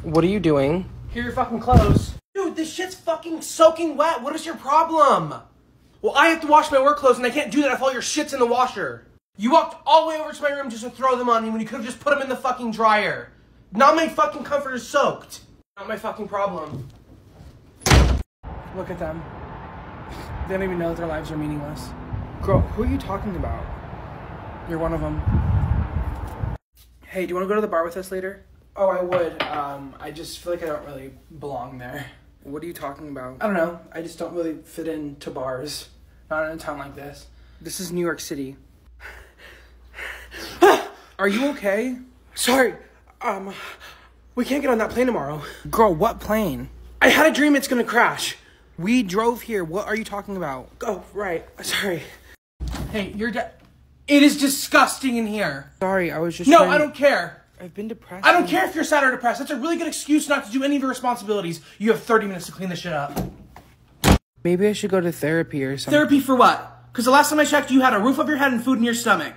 What are you doing? Here are your fucking clothes. Dude, this shit's fucking soaking wet. What is your problem? Well, I have to wash my work clothes, and I can't do that if all your shit's in the washer. You walked all the way over to my room just to throw them on me when you could have just put them in the fucking dryer. Now my fucking comforter is soaked. Not my fucking problem. Look at them. They don't even know that their lives are meaningless. Girl, who are you talking about? You're one of them. Hey, do you want to go to the bar with us later? Oh, I would. Um, I just feel like I don't really belong there. What are you talking about? I don't know. I just don't really fit into bars. Not in a town like this. This is New York City. Are you okay? Sorry. Um, we can't get on that plane tomorrow. Girl, what plane? I had a dream it's gonna crash. We drove here. What are you talking about? Oh, right. Sorry. Hey, you're de- It is disgusting in here. Sorry, I was just No, I don't care. I've been depressed. I don't care if you're sad or depressed. That's a really good excuse not to do any of your responsibilities. You have thirty minutes to clean this shit up. Maybe I should go to therapy or something. Therapy for what? Because the last time I checked, you had a roof over your head and food in your stomach.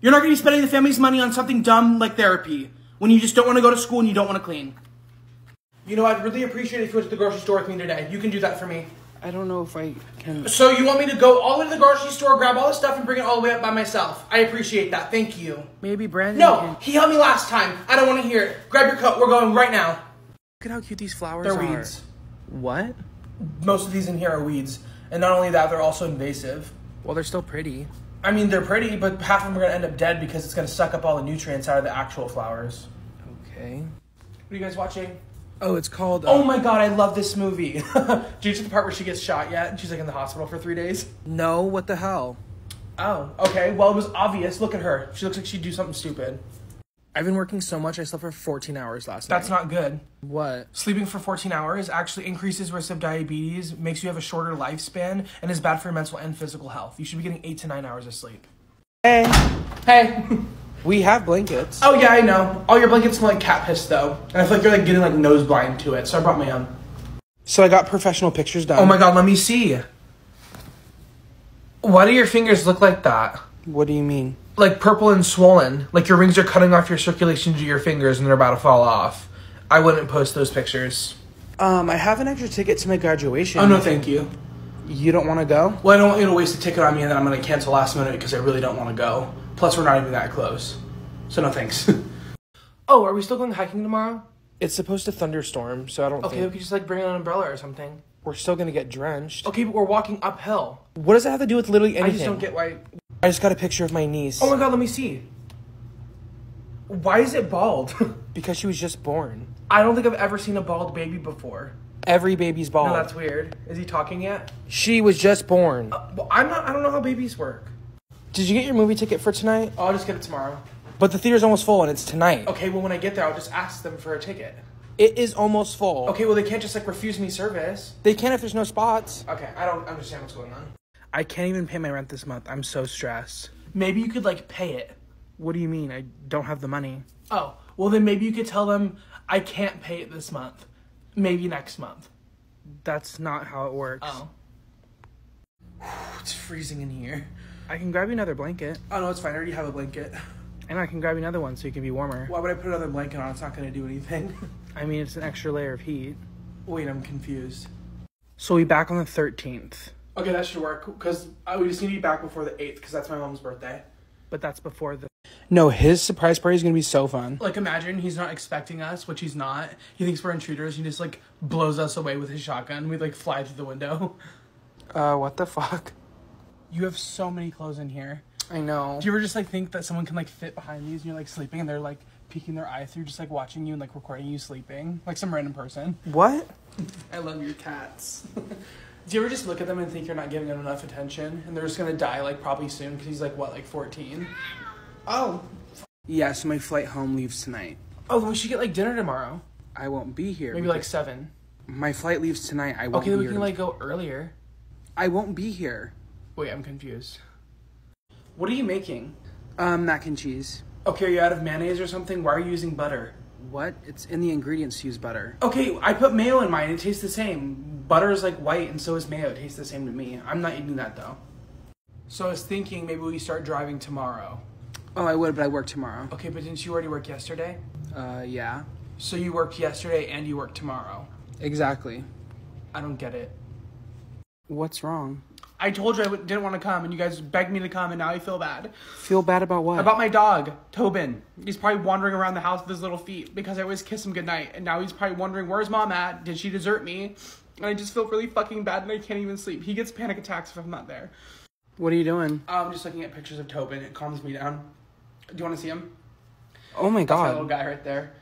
You're not going to be spending the family's money on something dumb like therapy when you just don't want to go to school and you don't want to clean. You know, I'd really appreciate it if you went to the grocery store with me today. You can do that for me. I don't know if I can... So you want me to go all the way to the grocery store, grab all the stuff, and bring it all the way up by myself? I appreciate that. Thank you. Maybe Brandon No, can... he helped me last time. I don't want to hear it. Grab your coat. We're going right now. Look at how cute these flowers are. They're weeds. What? Most of these in here are weeds. And not only that, they're also invasive. Well, they're still pretty. I mean, they're pretty, but half of them are going to end up dead because it's going to suck up all the nutrients out of the actual flowers. Okay. What are you guys watching? Oh, it's called... Uh, oh my god, I love this movie. Did you see the part where she gets shot yet? And she's like in the hospital for three days? No, what the hell? Oh, okay. Well, it was obvious. Look at her. She looks like she'd do something stupid. I've been working so much, I slept for fourteen hours last night. That's not good. What? Sleeping for fourteen hours actually increases risk of diabetes, makes you have a shorter lifespan, and is bad for your mental and physical health. You should be getting eight to nine hours of sleep. Hey. Hey. We have blankets. Oh, yeah, I know. All your blankets smell like cat piss, though. And I feel like you're, like, getting, like, nose blind to it. So I brought my own. So I got professional pictures done. Oh, my God. Let me see. Why do your fingers look like that? What do you mean? Like, purple and swollen. Like, your rings are cutting off your circulation to your fingers and they're about to fall off. I wouldn't post those pictures. Um, I have an extra ticket to my graduation. Oh, no, thank you. You don't want to go? Well, I don't want you to waste a ticket on me and then I'm going to cancel last minute because I really don't want to go. Plus, we're not even that close. So no thanks. Oh, are we still going hiking tomorrow? It's supposed to thunderstorm, so I don't okay, think... Okay, we could just, like, bring an umbrella or something. We're still going to get drenched. Okay, but we're walking uphill. What does that have to do with literally anything? I just don't get why... I just got a picture of my niece. Oh my god, let me see. Why is it bald? Because she was just born. I don't think I've ever seen a bald baby before. Every baby's bald. No, that's weird. Is he talking yet? She was just born. Uh, well, I'm not... I don't know how babies work. Did you get your movie ticket for tonight? Oh, I'll just get it tomorrow. But the theater's almost full and it's tonight. Okay, well, when I get there, I'll just ask them for a ticket. It is almost full. Okay, well, they can't just, like, refuse me service. They can if there's no spots. Okay, I don't understand what's going on. I can't even pay my rent this month. I'm so stressed. Maybe you could, like, pay it. What do you mean? I don't have the money. Oh, well, then maybe you could tell them I can't pay it this month. Maybe next month. That's not how it works. Oh. It's freezing in here. I can grab you another blanket. Oh, no, it's fine. I already have a blanket. And I can grab you another one so you can be warmer. Why would I put another blanket on? It's not going to do anything. I mean, it's an extra layer of heat. Wait, I'm confused. So we'll be back on the thirteenth. Okay, that should work, because we just need to be back before the eighth, because that's my mom's birthday. But that's before the... No, his surprise party is going to be so fun. Like, imagine he's not expecting us, which he's not. He thinks we're intruders. He just, like, blows us away with his shotgun. We, like, fly through the window. Uh, what the fuck? You have so many clothes in here. I know. Do you ever just, like, think that someone can, like, fit behind these and you're, like, sleeping and they're, like, peeking their eye through, just, like, watching you and, like, recording you sleeping? Like some random person. What? I love your cats. Do you ever just look at them and think you're not giving them enough attention and they're just gonna die, like, probably soon because he's, like, what, like, fourteen? Oh. Yeah, so my flight home leaves tonight. Oh, then we should get, like, dinner tomorrow. I won't be here. Maybe, like, seven. My flight leaves tonight. I won't be here. Okay, then we can, like, go earlier. I won't be here. Wait, I'm confused. What are you making? Um, mac and cheese. Okay, are you out of mayonnaise or something? Why are you using butter? What? It's in the ingredients to use butter. Okay, I put mayo in mine. It tastes the same. Butter is like white and so is mayo. It tastes the same to me. I'm not eating that though. So I was thinking maybe we start driving tomorrow. Oh, I would, but I work tomorrow. Okay, but didn't you already work yesterday? Uh, yeah. So you worked yesterday and you work tomorrow? Exactly. I don't get it. What's wrong? I told you I w didn't want to come, and you guys begged me to come, and now I feel bad. Feel bad about what? About my dog, Tobin. He's probably wandering around the house with his little feet because I always kiss him goodnight, and now he's probably wondering, where's Mom at? Did she desert me? And I just feel really fucking bad, and I can't even sleep. He gets panic attacks if I'm not there. What are you doing? I'm just looking at pictures of Tobin. It calms me down. Do you want to see him? Oh my God. That's my little guy right there.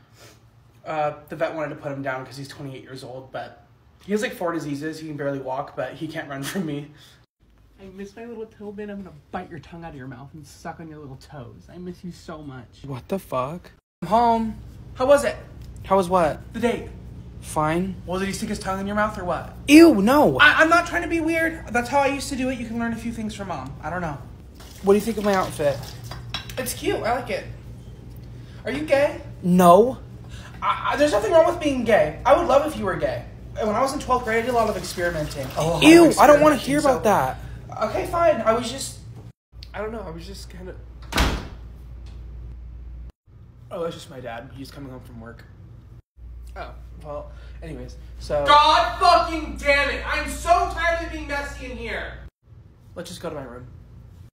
Uh, the vet wanted to put him down because he's twenty-eight years old, but he has like four diseases. He can barely walk, but he can't run from me. I miss my little Tobin. I'm gonna bite your tongue out of your mouth and suck on your little toes. I miss you so much. What the fuck? I'm home. How was it? How was what? The date. Fine. Well, did he stick his tongue in your mouth or what? Ew, no. I I'm not trying to be weird. That's how I used to do it. You can learn a few things from Mom. I don't know. What do you think of my outfit? It's cute. I like it. Are you gay? No. I I there's nothing wrong with being gay. I would love if you were gay. When I was in twelfth grade, I did a lot of experimenting. Oh, ew, experimenting, I don't want to hear about so. that. Okay, fine. I was just... I don't know. I was just kind of... Oh, that's just my dad. He's coming home from work. Oh, well, anyways, so... God fucking damn it! I'm so tired of being messy in here! Let's just go to my room.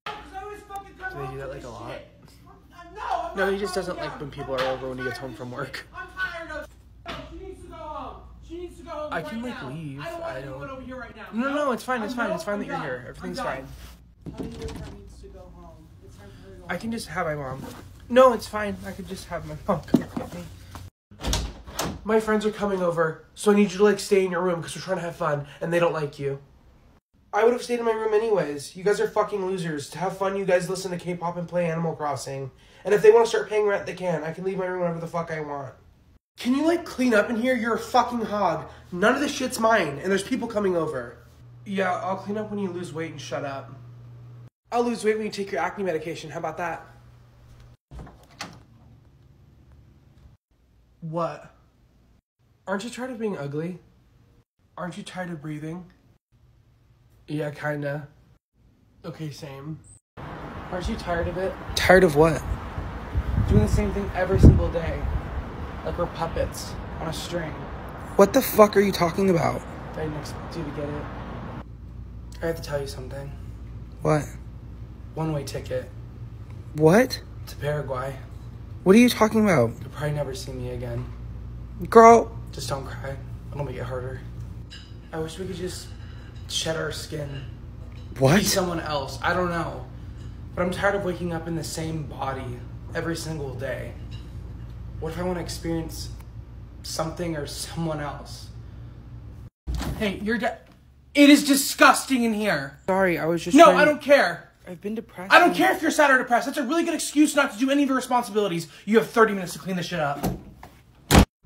Do they do that, like, a lot? No, no, he just doesn't like when people are over when he gets home from work. I'm tired of... She needs to go home. She needs to go home I can, like, leave. I don't... No, no, it's fine, it's fine, it's fine that you're here. Everything's fine. I can just have my mom. No, it's fine. I could just have my mom come get me. My friends are coming over, so I need you to, like, stay in your room because we're trying to have fun, and they don't like you. I would have stayed in my room anyways. You guys are fucking losers. To have fun, you guys listen to K-pop and play Animal Crossing. And if they want to start paying rent, they can. I can leave my room whenever the fuck I want. Can you, like, clean up in here? You're a fucking hog. None of this shit's mine, and there's people coming over. Yeah, I'll clean up when you lose weight and shut up. I'll lose weight when you take your acne medication. How about that? What? Aren't you tired of being ugly? Aren't you tired of breathing? Yeah, kinda. Okay, same. Aren't you tired of it? Tired of what? Doing the same thing every single day. Like we're puppets on a string. What the fuck are you talking about? I didn't expect you to get it. I have to tell you something. What? One-way ticket. What? To Paraguay. What are you talking about? You'll probably never see me again. Girl! Just don't cry. It'll make it harder. I wish we could just shed our skin. What? Be someone else. I don't know. But I'm tired of waking up in the same body every single day. What if I want to experience something or someone else? Hey, you're de- It is disgusting in here. Sorry, I was just No, I don't care. I've been depressed. I don't care if you're sad or depressed. That's a really good excuse not to do any of your responsibilities. You have thirty minutes to clean this shit up.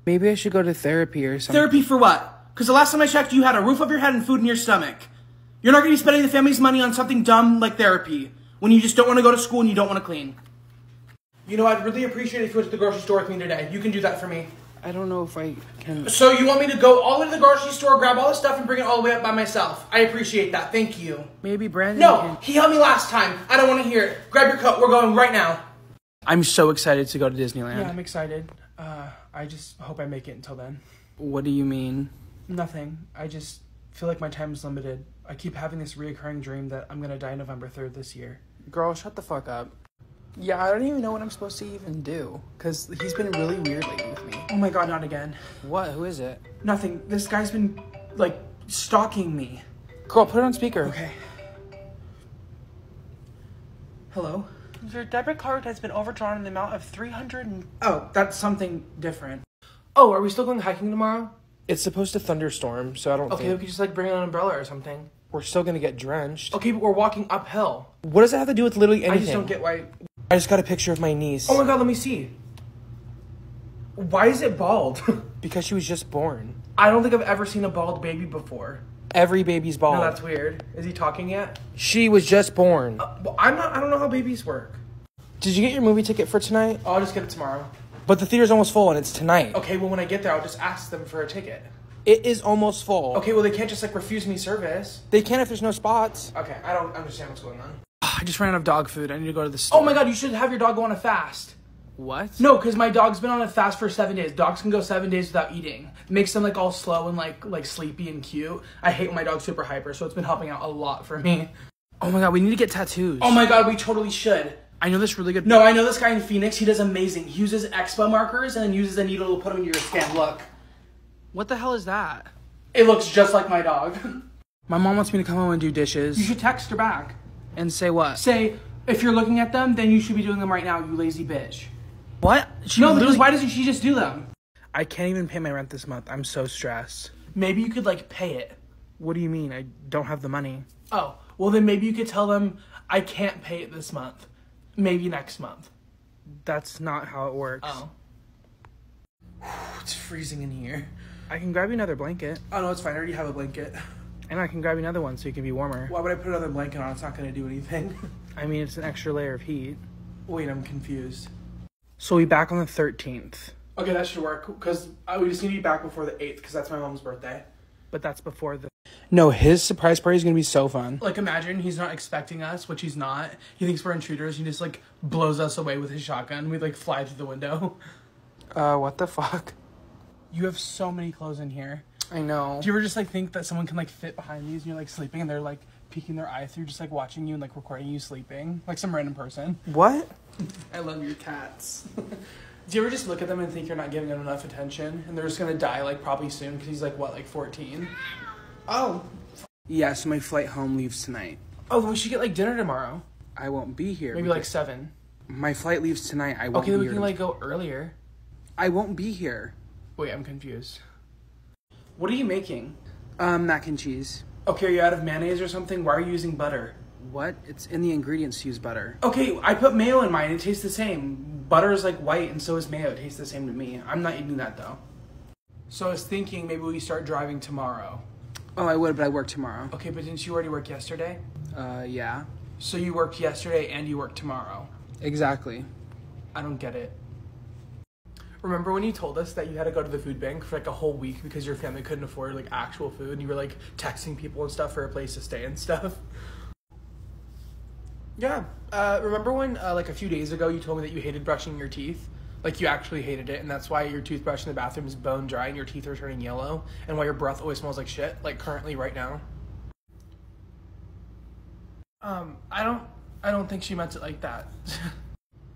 Maybe I should go to therapy or something. Therapy for what? Because the last time I checked, you had a roof over your head and food in your stomach. You're not going to be spending the family's money on something dumb like therapy when you just don't want to go to school and you don't want to clean. You know, I'd really appreciate it if you went to the grocery store with me today. You can do that for me. I don't know if I can... So you want me to go all into the grocery store, grab all the stuff, and bring it all the way up by myself? I appreciate that. Thank you. Maybe Brandon No, can... he helped me last time. I don't want to hear it. Grab your coat. We're going right now. I'm so excited to go to Disneyland. Yeah, I'm excited. Uh... I just hope I make it until then. What do you mean? Nothing. I just feel like my time is limited. I keep having this reoccurring dream that I'm gonna die November third this year. Girl, shut the fuck up. Yeah, I don't even know what I'm supposed to even do. Because he's been really weird lately with me. Oh my God, not again. What? Who is it? Nothing. This guy's been, like, stalking me. Girl, put it on speaker. Okay. Hello? Your debit card has been overdrawn in the amount of three hundred and... Oh, that's something different. Oh, are we still going hiking tomorrow? It's supposed to thunderstorm, so I don't okay, think... Okay, we could just, like, bring an umbrella or something. We're still gonna get drenched. Okay, but we're walking uphill. What does that have to do with literally anything? I just don't get why... I just got a picture of my niece. Oh my God, let me see. Why is it bald? Because she was just born. I don't think I've ever seen a bald baby before. Every baby's bald. No, that's weird. Is he talking yet? She was just born. Uh, well, I'm not. I don't know how babies work. Did you get your movie ticket for tonight? Oh, I'll just get it tomorrow. But the theater's almost full and it's tonight. Okay, well, when I get there, I'll just ask them for a ticket. It is almost full. Okay, well, they can't just, like, refuse me service. They can if there's no spots. Okay, I don't understand what's going on. I just ran out of dog food. I need to go to the store. Oh, my God, you should have your dog go on a fast. What? No, because my dog's been on a fast for seven days. Dogs can go seven days without eating. It makes them, like, all slow and, like, like sleepy and cute. I hate when my dog's super hyper, so it's been helping out a lot for me. Oh, my God, we need to get tattoos. Oh, my God, we totally should. I know this really good- No, I know this guy in Phoenix. He does amazing. He uses Expo markers and then uses a needle to put them into your skin. Look. What the hell is that? It looks just like my dog. My mom wants me to come home and do dishes. You should text her back. And say what? Say, if you're looking at them, then you should be doing them right now, you lazy bitch. What? She no, literally... because why doesn't she just do them? I can't even pay my rent this month. I'm so stressed. Maybe you could, like, pay it. What do you mean? I don't have the money. Oh, well then maybe you could tell them, I can't pay it this month. Maybe next month. That's not how it works. Oh. It's freezing in here. I can grab you another blanket. Oh, no, it's fine. I already have a blanket. And I can grab you another one so you can be warmer. Why would I put another blanket on? It's not going to do anything. I mean, it's an extra layer of heat. Wait, I'm confused. So we'll be back on the thirteenth. Okay, that should work, because we just need to be back before the eighth, because that's my mom's birthday. But that's before the... No, his surprise party is going to be so fun. Like, imagine he's not expecting us, which he's not. He thinks we're intruders. He just, like, blows us away with his shotgun. We, like, fly through the window. Uh, what the fuck? You have so many clothes in here. I know. Do you ever just, like, think that someone can, like, fit behind these and you're, like, sleeping and they're, like, peeking their eye through, just, like, watching you and, like, recording you sleeping? Like, some random person. What? I love your cats. Do you ever just look at them and think you're not giving them enough attention? And they're just gonna die, like, probably soon because he's, like, what, like, fourteen? Oh. Yeah, so my flight home leaves tonight. Oh, we should get, like, dinner tomorrow. I won't be here. Maybe, like, seven. My flight leaves tonight. I won't be here. Okay, then we can, like, go earlier. I won't be here. Wait, I'm confused. What are you making? Um, mac and cheese. Okay, are you out of mayonnaise or something? Why are you using butter? What? It's in the ingredients to use butter. Okay, I put mayo in mine. It tastes the same. Butter is, like, white, and so is mayo. It tastes the same to me. I'm not eating that, though. So I was thinking maybe we start driving tomorrow. Oh, I would, but I work tomorrow. Okay, but didn't you already work yesterday? Uh, yeah. So you worked yesterday and you work tomorrow? Exactly. I don't get it. Remember when you told us that you had to go to the food bank for, like, a whole week because your family couldn't afford, like, actual food and you were, like, texting people and stuff for a place to stay and stuff? Yeah. Uh, remember when, uh, like, a few days ago you told me that you hated brushing your teeth? Like, you actually hated it, and that's why your toothbrush in the bathroom is bone dry and your teeth are turning yellow, and why your breath always smells like shit, like, currently right now. Um, I don't, I don't think she meant it like that.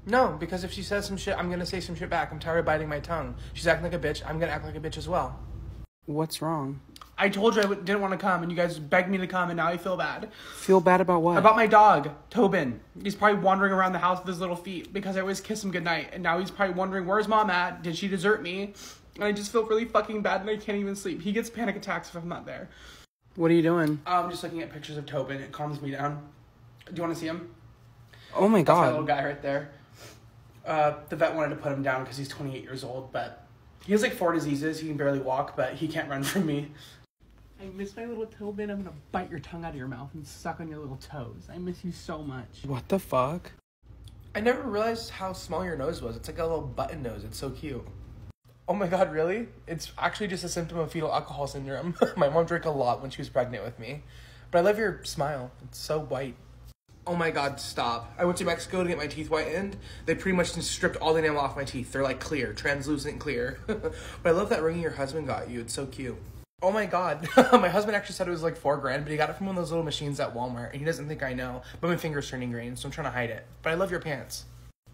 No, because if she says some shit, I'm gonna say some shit back. I'm tired of biting my tongue. She's acting like a bitch, I'm gonna act like a bitch as well. What's wrong? I told you I w didn't want to come, and you guys begged me to come, and now I feel bad. Feel bad about what? About my dog, Tobin. He's probably wandering around the house with his little feet because I always kiss him goodnight, and now he's probably wondering, where's mom at? Did she desert me? And I just feel really fucking bad, and I can't even sleep. He gets panic attacks if I'm not there. What are you doing? I'm just looking at pictures of Tobin. It calms me down. Do you want to see him? Oh my God. That's my little guy right there. Uh, the vet wanted to put him down because he's twenty-eight years old, but he has, like, four diseases. He can barely walk, but he can't run from me. I miss my little Tobin. I'm gonna bite your tongue out of your mouth and suck on your little toes. I miss you so much. What the fuck? I never realized how small your nose was. It's like a little button nose. It's so cute. Oh my God, really? It's actually just a symptom of fetal alcohol syndrome. My mom drank a lot when she was pregnant with me. But I love your smile. It's so white. Oh my God, stop. I went to Mexico to get my teeth whitened. They pretty much stripped all the enamel off my teeth. They're, like, clear, translucent clear. But I love that ring your husband got you. It's so cute. Oh my God. My husband actually said it was like four grand, but he got it from one of those little machines at Walmart, and he doesn't think I know, but my finger's turning green, so I'm trying to hide it. But I love your pants.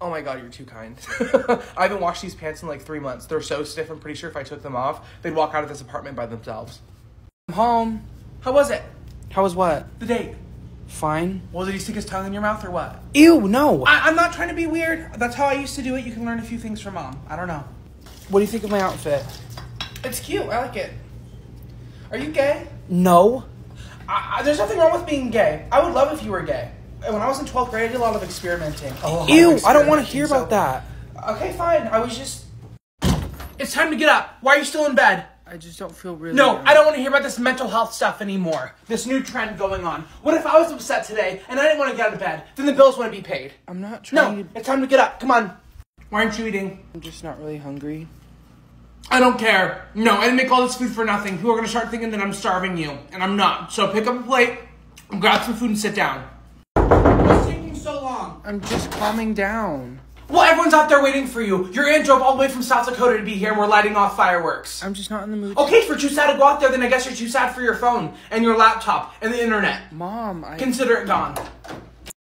Oh my God, you're too kind. I haven't washed these pants in like three months. They're so stiff, I'm pretty sure if I took them off, they'd walk out of this apartment by themselves. I'm home. How was it? How was what? The date. Fine. Well, did he stick his tongue in your mouth or what? Ew, no. I I'm not trying to be weird. That's how I used to do it. You can learn a few things from mom. I don't know. What do you think of my outfit? It's cute. I like it. Are you gay? No. I, I, there's nothing wrong with being gay. I would love if you were gay. When I was in twelfth grade, I did a lot of experimenting. Oh, ew, experimenting, I don't want to hear so. about that. Okay, fine. I was just... It's time to get up. Why are you still in bed? I I just don't feel really... No, good. I don't want to hear about this mental health stuff anymore. This new trend going on. What if I was upset today and I didn't want to get out of bed? Then the bills wouldn't be paid. I'm not trying no, to... No, it's time to get up. Come on. Why aren't you eating? I'm just not really hungry. I don't care. No, I didn't make all this food for nothing. People are going to start thinking that I'm starving you. And I'm not. So pick up a plate, grab some food, and sit down. What's taking so long? I'm just calming down. Well, everyone's out there waiting for you. Your aunt drove all the way from South Dakota to be here, and we're lighting off fireworks. I'm just not in the mood. Okay, if you're too sad to go out there, then I guess you're too sad for your phone, and your laptop, and the internet. Mom, I... Consider it gone.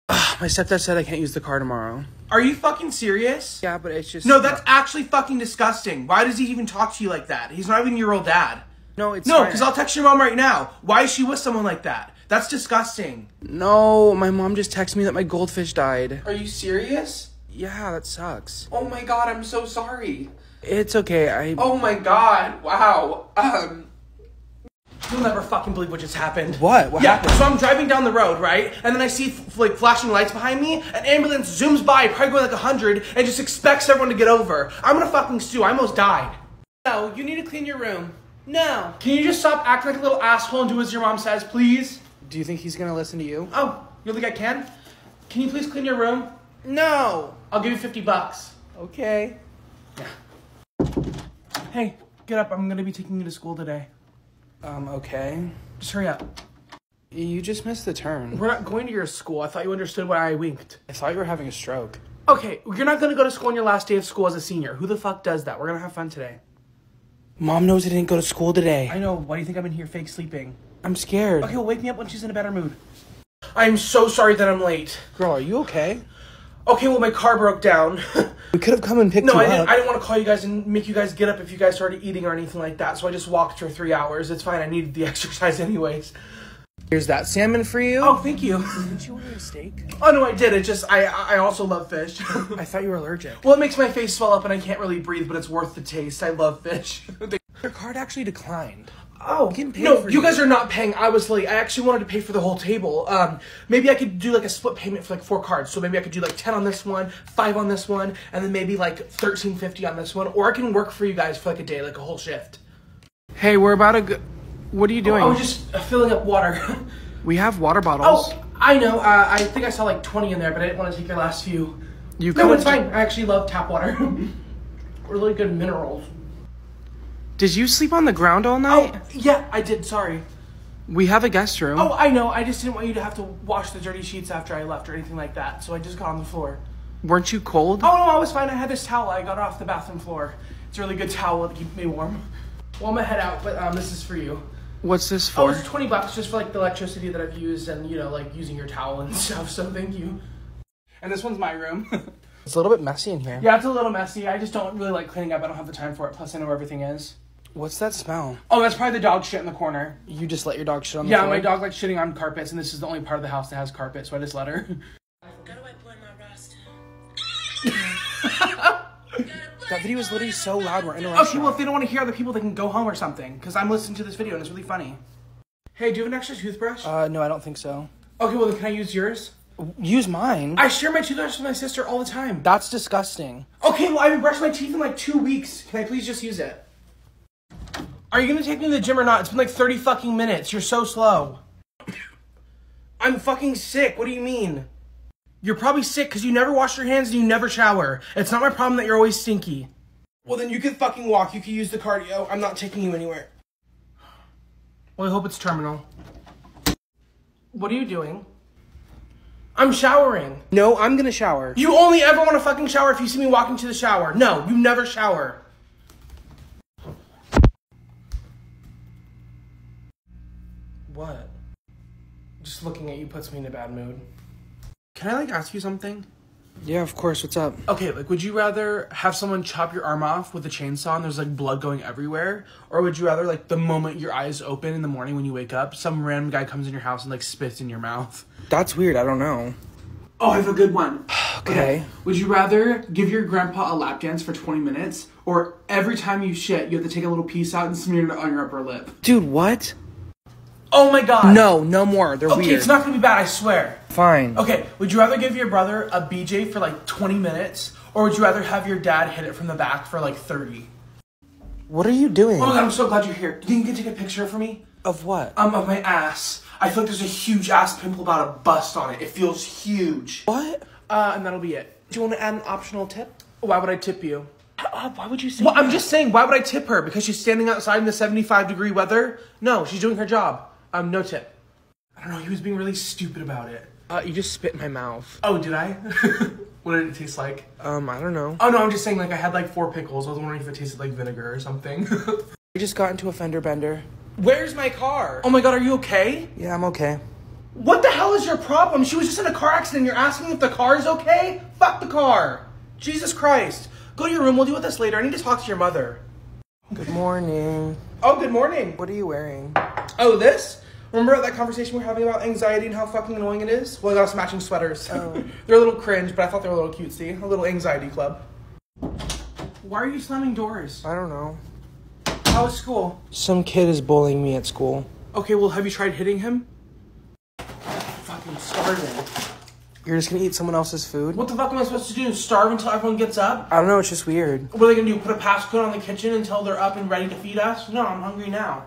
My stepdad said I can't use the car tomorrow. Are you fucking serious? Yeah, but it's just... No, that's actually fucking disgusting. Why does he even talk to you like that? He's not even your old dad. No, it's... No, because I'll text your mom right now. Why is she with someone like that? That's disgusting. No, my mom just texted me that my goldfish died. Are you serious? Yeah, that sucks. Oh my god, I'm so sorry. It's okay, I... Oh my god, wow. Um... You'll never fucking believe what just happened. What? What yeah, happened? So I'm driving down the road, right? And then I see, f like, flashing lights behind me. An ambulance zooms by, probably going like a hundred, and just expects everyone to get over. I'm gonna fucking sue. I almost died. No, you need to clean your room. No. Can you just stop acting like a little asshole and do as your mom says, please? Do you think he's gonna listen to you? Oh, you think I can? Can you please clean your room? No. I'll give you fifty bucks. Okay. Yeah. Hey, get up. I'm going to be taking you to school today. Um, okay. Just hurry up. You just missed the turn. We're not going to your school. I thought you understood why I winked. I thought you were having a stroke. Okay, you're not going to go to school on your last day of school as a senior. Who the fuck does that? We're going to have fun today. Mom knows I didn't go to school today. I know. Why do you think I'm in here fake sleeping? I'm scared. Okay, well, wake me up when she's in a better mood. I'm so sorry that I'm late. Girl, are you okay? Okay, well, my car broke down. We could have come and picked no, you I didn't, up. No, I didn't want to call you guys and make you guys get up if you guys started eating or anything like that, so I just walked for three hours. It's fine. I needed the exercise anyways. Here's that salmon for you. Oh, thank you. Didn't you order a steak? Oh, no, I did. It just, I, I also love fish. I thought you were allergic. Well, it makes my face swell up and I can't really breathe, but it's worth the taste. I love fish. Your card actually declined. Oh, no, you guys are not paying. I was late. I actually wanted to pay for the whole table. Um, maybe I could do like a split payment for like four cards. So maybe I could do like ten on this one, five on this one, and then maybe like thirteen fifty on this one. Or I can work for you guys for like a day, like a whole shift. Hey, we're about to go. What are you doing? Oh, I was just filling up water. We have water bottles. Oh, I know. Uh, I think I saw like twenty in there, but I didn't want to take your last few. You No, it's fine. I actually love tap water. Really good minerals. Did you sleep on the ground all night? Oh, yeah, I did. Sorry. We have a guest room. Oh, I know. I just didn't want you to have to wash the dirty sheets after I left or anything like that. So I just got on the floor. Weren't you cold? Oh, no, I was fine. I had this towel. I got off the bathroom floor. It's a really good towel to keep me warm. Well, I'm going to head out, but um, this is for you. What's this for? Oh, it's twenty bucks just for like the electricity that I've used and, you know, like using your towel and stuff. So thank you. And this one's my room. It's a little bit messy in here. Yeah, it's a little messy. I just don't really like cleaning up. I don't have the time for it. Plus, I know where everything is. What's that smell? Oh, that's probably the dog shit in the corner. You just let your dog shit on the yeah, floor? Yeah, my dog likes shitting on carpets, and this is the only part of the house that has carpet, so I just let her. How do I blend my rust? That video is literally so loud, we're interrupting. Okay, well, if they don't want to hear other people, they can go home or something, because I'm listening to this video, and it's really funny. Hey, do you have an extra toothbrush? Uh, no, I don't think so. Okay, well, then can I use yours? Use mine. I share my toothbrush with my sister all the time. That's disgusting. Okay, well, I haven't brushed my teeth in like two weeks. Can I please just use it? Are you gonna take me to the gym or not? It's been like thirty fucking minutes. You're so slow. I'm fucking sick. What do you mean? You're probably sick because you never wash your hands and you never shower. It's not my problem that you're always stinky. Well, then you can fucking walk. You can use the cardio. I'm not taking you anywhere. Well, I hope it's terminal. What are you doing? I'm showering. No, I'm gonna shower. You only ever want to fucking shower if you see me walking to the shower. No, you never shower. What? Just looking at you puts me in a bad mood. Can I, like, ask you something? Yeah, of course. What's up? Okay, like, would you rather have someone chop your arm off with a chainsaw and there's, like, blood going everywhere? Or would you rather, like, the moment your eyes open in the morning when you wake up, some random guy comes in your house and, like, spits in your mouth? That's weird. I don't know. Oh, I have a good one. Okay. Okay. Would you rather give your grandpa a lap dance for twenty minutes, or every time you shit, you have to take a little piece out and smear it on your upper lip? Dude, what? Oh my god. No, no more. They're okay, weird. Okay, it's not gonna be bad, I swear. Fine. Okay, would you rather give your brother a B J for like twenty minutes, or would you rather have your dad hit it from the back for like thirty? What are you doing? Oh my God, I'm so glad you're here. Do you think you can take a picture for me? Of what? Um, of my ass. I feel like there's a huge ass pimple about a bust on it. It feels huge. What? Uh, and that'll be it. Do you want to add an optional tip? Why would I tip you? Uh, why would you say Well, that? I'm just saying, why would I tip her? Because she's standing outside in the seventy-five degree weather? No, she's doing her job. Um, no tip. I don't know, he was being really stupid about it. Uh, you just spit in my mouth. Oh, did I? What did it taste like? Um, I don't know. Oh, no, I'm just saying, like, I had, like, four pickles. I was wondering if it tasted like vinegar or something. I just got into a fender bender. Where's my car? Oh, my God, are you okay? Yeah, I'm okay. What the hell is your problem? She was just in a car accident. You're asking if the car is okay? Fuck the car. Jesus Christ. Go to your room. We'll deal with this later. I need to talk to your mother. Good morning. Oh, good morning. What are you wearing? Oh, this? Remember that conversation we were having about anxiety and how fucking annoying it is? Well, I got us matching sweaters. Oh. They're a little cringe, but I thought they were a little cutesy. A little anxiety club. Why are you slamming doors? I don't know. How is school? Some kid is bullying me at school. Okay, well, have you tried hitting him? I'm fucking starving. You're just gonna eat someone else's food? What the fuck am I supposed to do? Starve until everyone gets up? I don't know, it's just weird. What are they gonna do? Put a passcode on the kitchen until they're up and ready to feed us? No, I'm hungry now.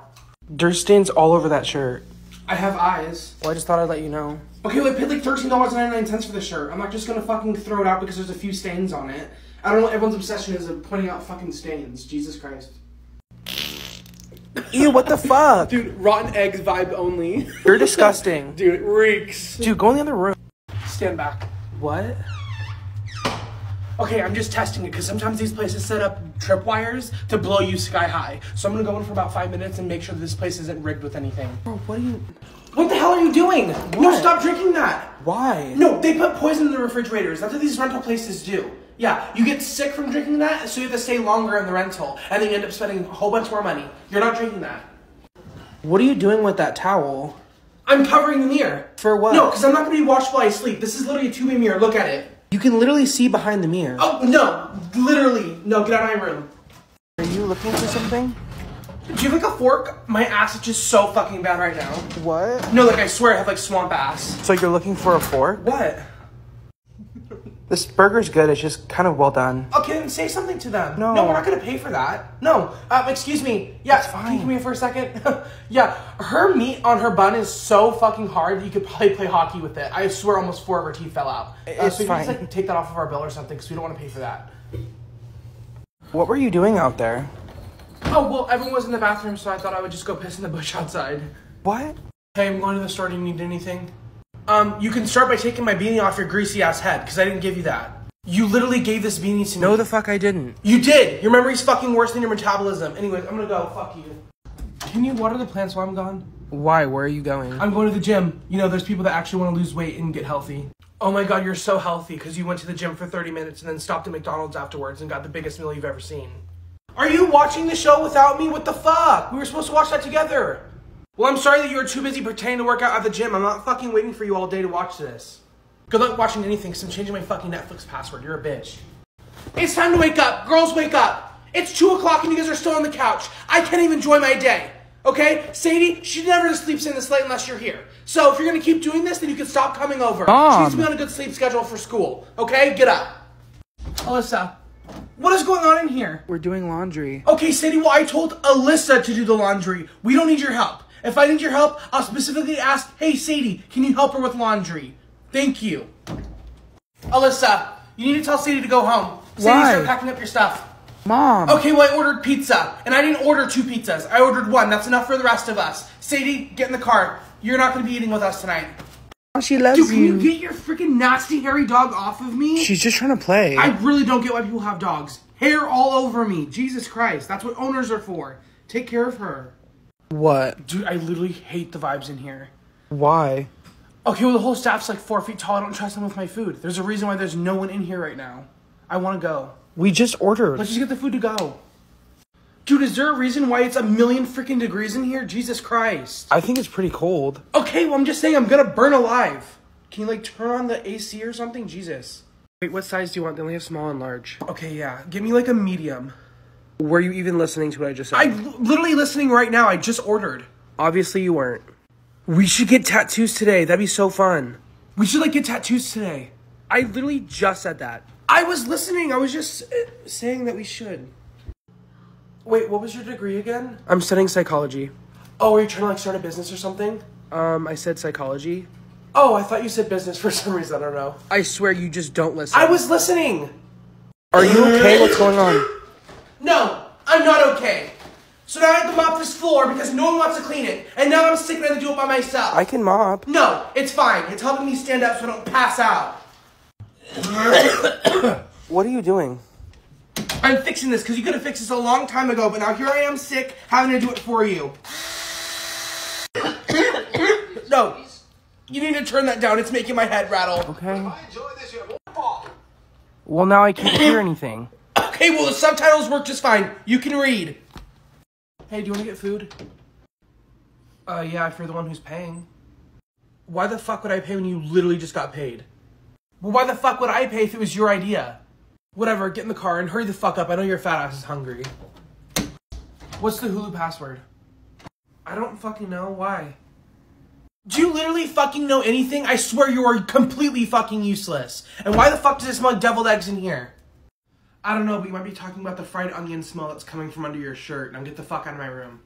There's stains all over that shirt. I have eyes. Well, I just thought I'd let you know. Okay, well, I paid like thirteen dollars and ninety-nine cents for this shirt. I'm not just gonna fucking throw it out because there's a few stains on it. I don't know what everyone's obsession is of pointing out fucking stains. Jesus Christ. Ew, what the fuck? Dude, rotten eggs vibe only. You're disgusting. Dude, it reeks. Dude, go in the other room. Stand back. What? Okay, I'm just testing it because sometimes these places set up tripwires to blow you sky high. So I'm gonna go in for about five minutes and make sure that this place isn't rigged with anything. Bro, what are you? What the hell are you doing? What? No, stop drinking that. Why? No, they put poison in the refrigerators. That's what these rental places do. Yeah, you get sick from drinking that, so you have to stay longer in the rental, and then you end up spending a whole bunch more money. You're not drinking that. What are you doing with that towel? I'm covering the mirror. For what? No, because I'm not going to be watched while I sleep. This is literally a two-way mirror. Look at it. You can literally see behind the mirror. Oh, no. Literally. No, get out of my room. Are you looking for something? Do you have, like, a fork? My ass is just so fucking bad right now. What? No, like, I swear I have, like, swamp ass. So you're looking for a fork? What? This burger's good. It's just kind of well done. Okay, then say something to them. No. No, we're not going to pay for that. No. Um, excuse me. Yeah, it's fine. Can you come here for a second? Yeah. Her meat on her bun is so fucking hard that you could probably play hockey with it. I swear almost four of her teeth fell out. Uh, it's so you fine. Can just, like, take that off of our bill or something because we don't want to pay for that. What were you doing out there? Oh, well, everyone was in the bathroom, so I thought I would just go piss in the bush outside. What? Hey, I'm going to the store. Do you need anything? Um, you can start by taking my beanie off your greasy ass head, because I didn't give you that. You literally gave this beanie to me. No, the fuck I didn't. You did! Your memory's fucking worse than your metabolism. Anyways, I'm gonna go. Fuck you. Can you water the plants while I'm gone? Why? Where are you going? I'm going to the gym. You know, there's people that actually want to lose weight and get healthy. Oh my God, you're so healthy, because you went to the gym for thirty minutes and then stopped at McDonald's afterwards and got the biggest meal you've ever seen. Are you watching the show without me? What the fuck? We were supposed to watch that together. Well, I'm sorry that you were too busy pretending to work out at the gym. I'm not fucking waiting for you all day to watch this. Good luck watching anything because I'm changing my fucking Netflix password. You're a bitch. It's time to wake up. Girls, wake up. It's two o'clock and you guys are still on the couch. I can't even enjoy my day. Okay? Sadie, she never sleeps in this late unless you're here. So if you're going to keep doing this, then you can stop coming over. Mom. She needs to be on a good sleep schedule for school. Okay? Get up. Alyssa. What is going on in here? We're doing laundry. Okay, Sadie, well, I told Alyssa to do the laundry. We don't need your help. If I need your help, I'll specifically ask, hey, Sadie, can you help her with laundry? Thank you. Alyssa, you need to tell Sadie to go home. Sadie, why? Start packing up your stuff. Mom. Okay, well, I ordered pizza, and I didn't order two pizzas. I ordered one. That's enough for the rest of us. Sadie, get in the car. You're not going to be eating with us tonight. Oh, she loves you. Dude, can you. you get your freaking nasty, hairy dog off of me? She's just trying to play. I really don't get why people have dogs. Hair all over me. Jesus Christ. That's what owners are for. Take care of her. What? Dude, I literally hate the vibes in here. Why? Okay, well, the whole staff's like four feet tall. I don't trust them with my food. There's a reason why there's no one in here right now. I want to go. We just ordered. Let's just get the food to go. Dude, is there a reason why it's a million freaking degrees in here? Jesus Christ. I think it's pretty cold. Okay, well, I'm just saying I'm going to burn alive. Can you, like, turn on the A C or something? Jesus. Wait, what size do you want? They only have small and large. Okay, yeah. Give me, like, a medium. Were you even listening to what I just said? I'm literally listening right now. I just ordered. Obviously, you weren't. We should get tattoos today. That'd be so fun. We should, like, get tattoos today. I literally just said that. I was listening. I was just saying that we should. Wait, what was your degree again? I'm studying psychology. Oh, are you trying to like start a business or something? Um, I said psychology. Oh, I thought you said business for some reason. I don't know. I swear you just don't listen. I was listening. Are you okay? What's going on? No, I'm not okay. So now I have to mop this floor because no one wants to clean it. And now I'm sick and I have to do it by myself. I can mop. No, it's fine. It's helping me stand up so I don't pass out. What are you doing? I'm fixing this because you could have fixed this a long time ago, but now here I am sick, having to do it for you. No, you need to turn that down. It's making my head rattle. Okay. If I enjoy this, you have one ball. Well, now I can't hear anything. Okay, well, the subtitles work just fine. You can read. Hey, do you want to get food? Uh, yeah, if you're the one who's paying. Why the fuck would I pay when you literally just got paid? Well, why the fuck would I pay if it was your idea? Whatever, get in the car and hurry the fuck up. I know your fat ass is hungry. What's the Hulu password? I don't fucking know. Why? Do you literally fucking know anything? I swear you are completely fucking useless. And why the fuck does it smell like deviled eggs in here? I don't know, but you might be talking about the fried onion smell that's coming from under your shirt. Now get the fuck out of my room.